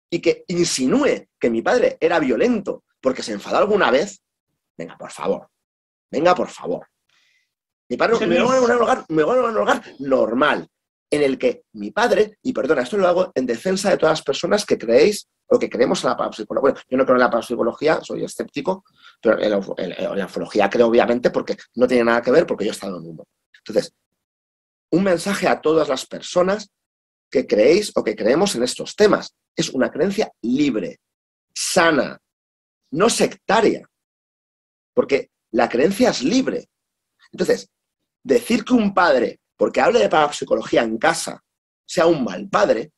Y que insinúe que mi padre era violento porque se enfadó alguna vez, venga, por favor, venga, por favor. Mi padre me va a un, un lugar normal, en el que mi padre, y perdona, esto lo hago en defensa de todas las personas que creéis o que creemos en la parapsicología. Bueno, yo no creo en la parapsicología, soy escéptico, pero en la, uf en la ufología creo, obviamente, porque no tiene nada que ver, porque yo he estado en uno. Entonces, un mensaje a todas las personas que creéis o que creemos en estos temas. Es una creencia libre, sana, no sectaria, porque la creencia es libre. Entonces, decir que un padre, porque hable de parapsicología en casa, sea un mal padre,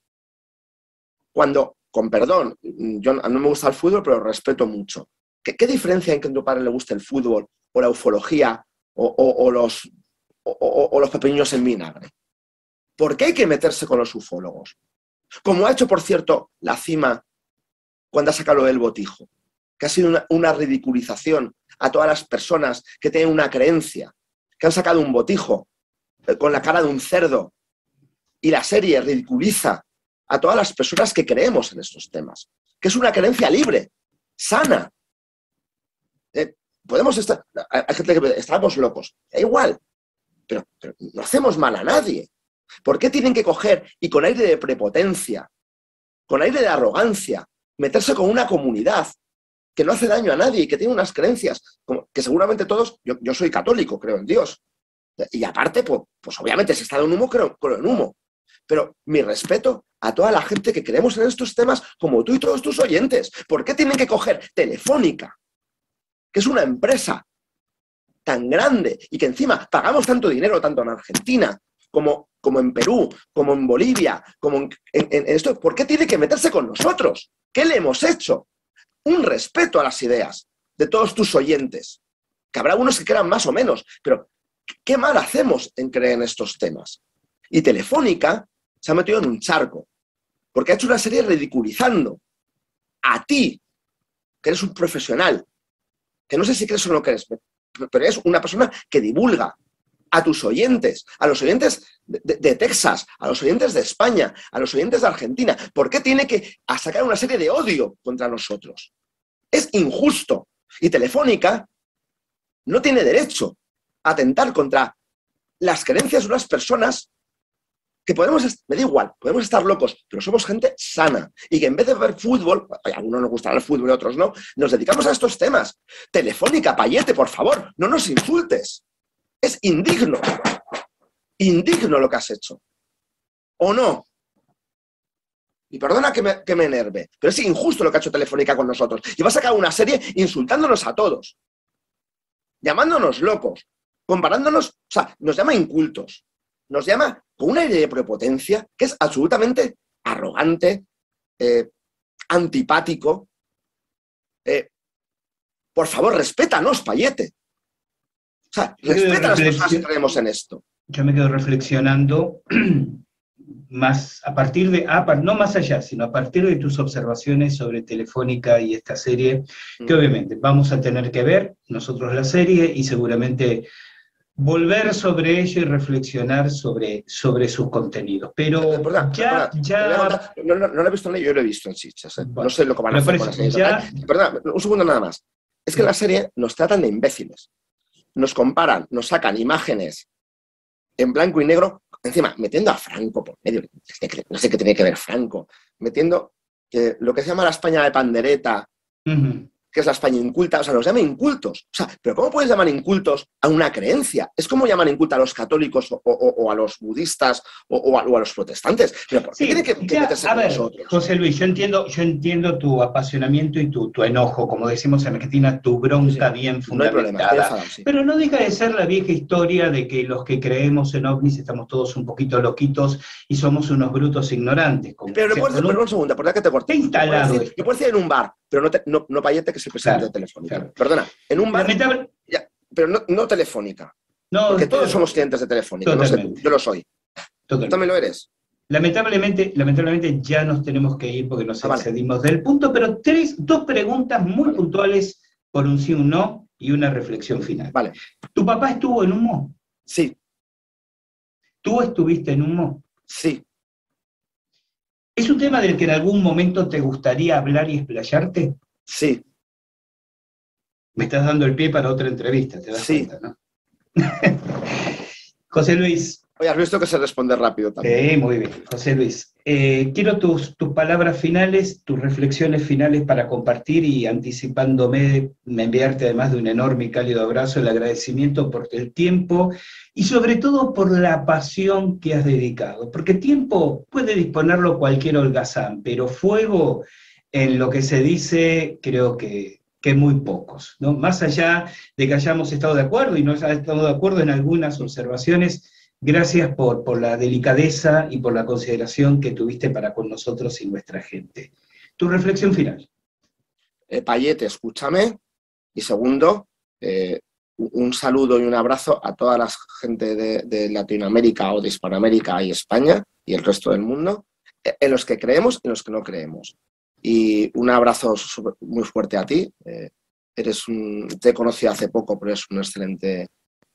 cuando, con perdón, yo no me gusta el fútbol, pero lo respeto mucho. ¿Qué, qué diferencia hay que a tu padre le guste el fútbol, o la ufología, o, o, o, los, o, o, o los pepinillos en vinagre? ¿Por qué hay que meterse con los ufólogos? Como ha hecho, por cierto, La Cima, cuando ha sacado el botijo, que ha sido una, una ridiculización a todas las personas que tienen una creencia, que han sacado un botijo con la cara de un cerdo, y la serie ridiculiza a todas las personas que creemos en estos temas, que es una creencia libre, sana. Eh, podemos estar... Hay gente que estamos locos, da igual, pero, pero no hacemos mal a nadie. ¿Por qué tienen que coger y con aire de prepotencia, con aire de arrogancia, meterse con una comunidad que no hace daño a nadie y que tiene unas creencias que seguramente todos... Yo, yo soy católico, creo en Dios. Y aparte, pues, pues obviamente, si está en humo, creo, creo en humo. Pero mi respeto a toda la gente que creemos en estos temas, como tú y todos tus oyentes. ¿Por qué tienen que coger Telefónica, que es una empresa tan grande y que encima pagamos tanto dinero, tanto en Argentina, como, como en Perú, como en Bolivia, como en, en, en esto? ¿Por qué tiene que meterse con nosotros? ¿Qué le hemos hecho? Un respeto a las ideas de todos tus oyentes, que habrá unos que crean más o menos, pero ¿qué mal hacemos en creer en estos temas? Y Telefónica se ha metido en un charco, porque ha hecho una serie ridiculizando a ti, que eres un profesional, que no sé si crees o no crees, pero eres una persona que divulga a tus oyentes, a los oyentes de, de Texas, a los oyentes de España, a los oyentes de Argentina. ¿Por qué tiene que sacar una serie de odio contra nosotros? Es injusto. Y Telefónica no tiene derecho a atentar contra las creencias de unas personas que podemos, me da igual, podemos estar locos, pero somos gente sana. Y que en vez de ver fútbol, a algunos nos gustará el fútbol y otros no, nos dedicamos a estos temas. Telefónica, Payete, por favor, no nos insultes. Es indigno. Indigno lo que has hecho. ¿O no? Y perdona que me, que me enerve, pero es injusto lo que ha hecho Telefónica con nosotros. Y va a sacar una serie insultándonos a todos. Llamándonos locos. Comparándonos, o sea, nos llama incultos. Nos llama con una idea de prepotencia que es absolutamente arrogante, eh, antipático. Eh, por favor, respétanos, Payete. O sea, respeta a las personas que creemos en esto. Yo me quedo reflexionando más a partir de, ah, no más allá, sino a partir de tus observaciones sobre Telefónica y esta serie, que obviamente vamos a tener que ver nosotros la serie y seguramente volver sobre ello y reflexionar sobre, sobre sus contenidos. Pero perdón, ya... Perdón, ya... Contar, no, no, no lo he visto en ello, yo lo he visto en Chichas. ¿Eh? Bueno, no sé lo que van a hacer con la serie. Ya... Perdón, un segundo nada más. Es que en la serie nos tratan de imbéciles. Nos comparan, nos sacan imágenes en blanco y negro, encima metiendo a Franco por medio. No sé qué tiene que ver Franco. Metiendo eh, lo que se llama la España de pandereta... Uh-huh. Que es la España inculta, o sea, los llama incultos. O sea, ¿pero cómo puedes llamar incultos a una creencia? Es como llaman inculta a los católicos o, o, o a los budistas o, o, a, o a los protestantes. Pero ¿por qué sí, tiene que, que ya, meterse a ver, nosotros? José Luis, yo entiendo, yo entiendo tu apasionamiento y tu, tu enojo, como decimos en Argentina, tu bronca sí, bien fundamentada. No hay problema, sí. Pero no deja de ser la vieja historia de que los que creemos en ovnis estamos todos un poquito loquitos y somos unos brutos ignorantes. Como pero no puedes decir, un... un segundo, ¿por qué te corté? Instalado. Yo puedo decir en un bar, pero no, te, no, no Payete, que es el presidente claro, de Telefónica. Claro. Perdona, en un bar... Lamentable... Ya, pero no, no Telefónica. No, porque todos somos clientes de Telefónica. No sé, yo lo soy. Totalmente. Tú también lo eres. Lamentablemente, lamentablemente ya nos tenemos que ir porque nos ah, excedimos vale. del punto, pero tres, dos preguntas muy vale. puntuales por un sí, un no y una reflexión final. Vale. ¿Tu papá estuvo en Ummo? Sí. ¿Tú estuviste en Ummo? Sí. ¿Es un tema del que en algún momento te gustaría hablar y explayarte? Sí. Me estás dando el pie para otra entrevista, te das sí. cuenta, ¿no? José Luis. Oye, has visto que se responde rápido también. Sí, muy bien. José Luis, eh, quiero tus, tus palabras finales, tus reflexiones finales para compartir y anticipándome, me enviarte además de un enorme y cálido abrazo, el agradecimiento por el tiempo y sobre todo por la pasión que has dedicado, porque tiempo puede disponerlo cualquier holgazán, pero fuego en lo que se dice creo que... que muy pocos, ¿no? Más allá de que hayamos estado de acuerdo y no estamos de acuerdo en algunas observaciones, gracias por, por la delicadeza y por la consideración que tuviste para con nosotros y nuestra gente. Tu reflexión final. Eh, Payete, escúchame. Y segundo, eh, un saludo y un abrazo a toda la gente de, de Latinoamérica o de Hispanoamérica y España y el resto del mundo, en los que creemos y en los que no creemos. Y un abrazo muy fuerte a ti. Eh, eres un, te conocí hace poco, pero eres un excelente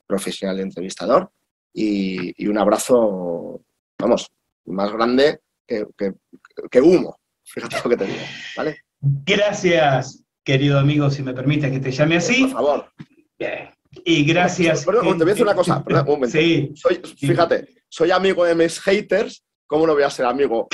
profesional de entrevistador. Y, y un abrazo, vamos, más grande que, que, que Ummo. Fíjate lo que te digo, ¿vale? Gracias, querido amigo, si me permites que te llame así. Por favor. Bien. Y gracias. Pero, pero, te voy a decir una cosa, perdón, un momento. Sí, soy, fíjate, sí. soy amigo de mis haters. ¿Cómo no voy a ser amigo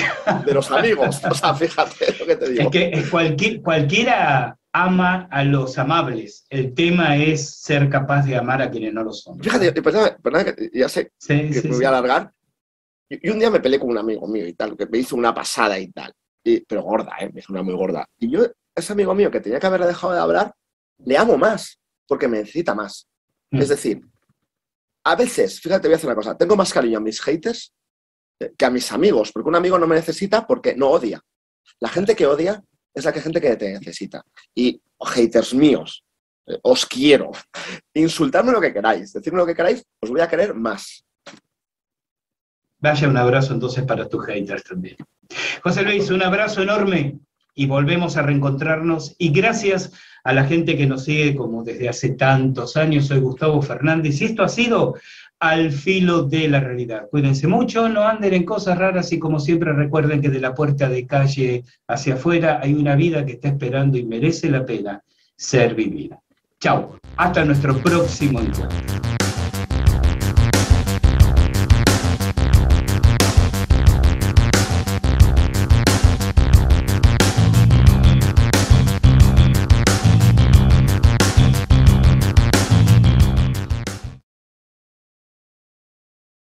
de los amigos? O sea, fíjate lo que te digo. Es que cualquier, cualquiera ama a los amables. El tema es ser capaz de amar a quienes no lo son. Fíjate, perdón, perdón, ya sé sí, que sí, me voy a alargar. Sí. Y un día me peleé con un amigo mío y tal, que me hizo una pasada y tal. Y, pero gorda, ¿eh? Me hizo una muy gorda. Y yo, ese amigo mío que tenía que haber dejado de hablar, le amo más, porque me necesita más. Mm. Es decir, a veces, fíjate, voy a hacer una cosa. Tengo más cariño a mis haters que a mis amigos, porque un amigo no me necesita porque no odia. La gente que odia es la que gente que te necesita. Y haters míos, eh, os quiero. Insultadme lo que queráis, decidme lo que queráis, os voy a querer más. Vaya un abrazo entonces para tus haters también. José Luis, un abrazo enorme. y volvemos a reencontrarnos, y gracias a la gente que nos sigue como desde hace tantos años. Soy Gustavo Fernández y esto ha sido Al Filo de la Realidad. Cuídense mucho, no anden en cosas raras y como siempre recuerden que de la puerta de calle hacia afuera hay una vida que está esperando y merece la pena ser vivida. Chao, hasta nuestro próximo encuentro.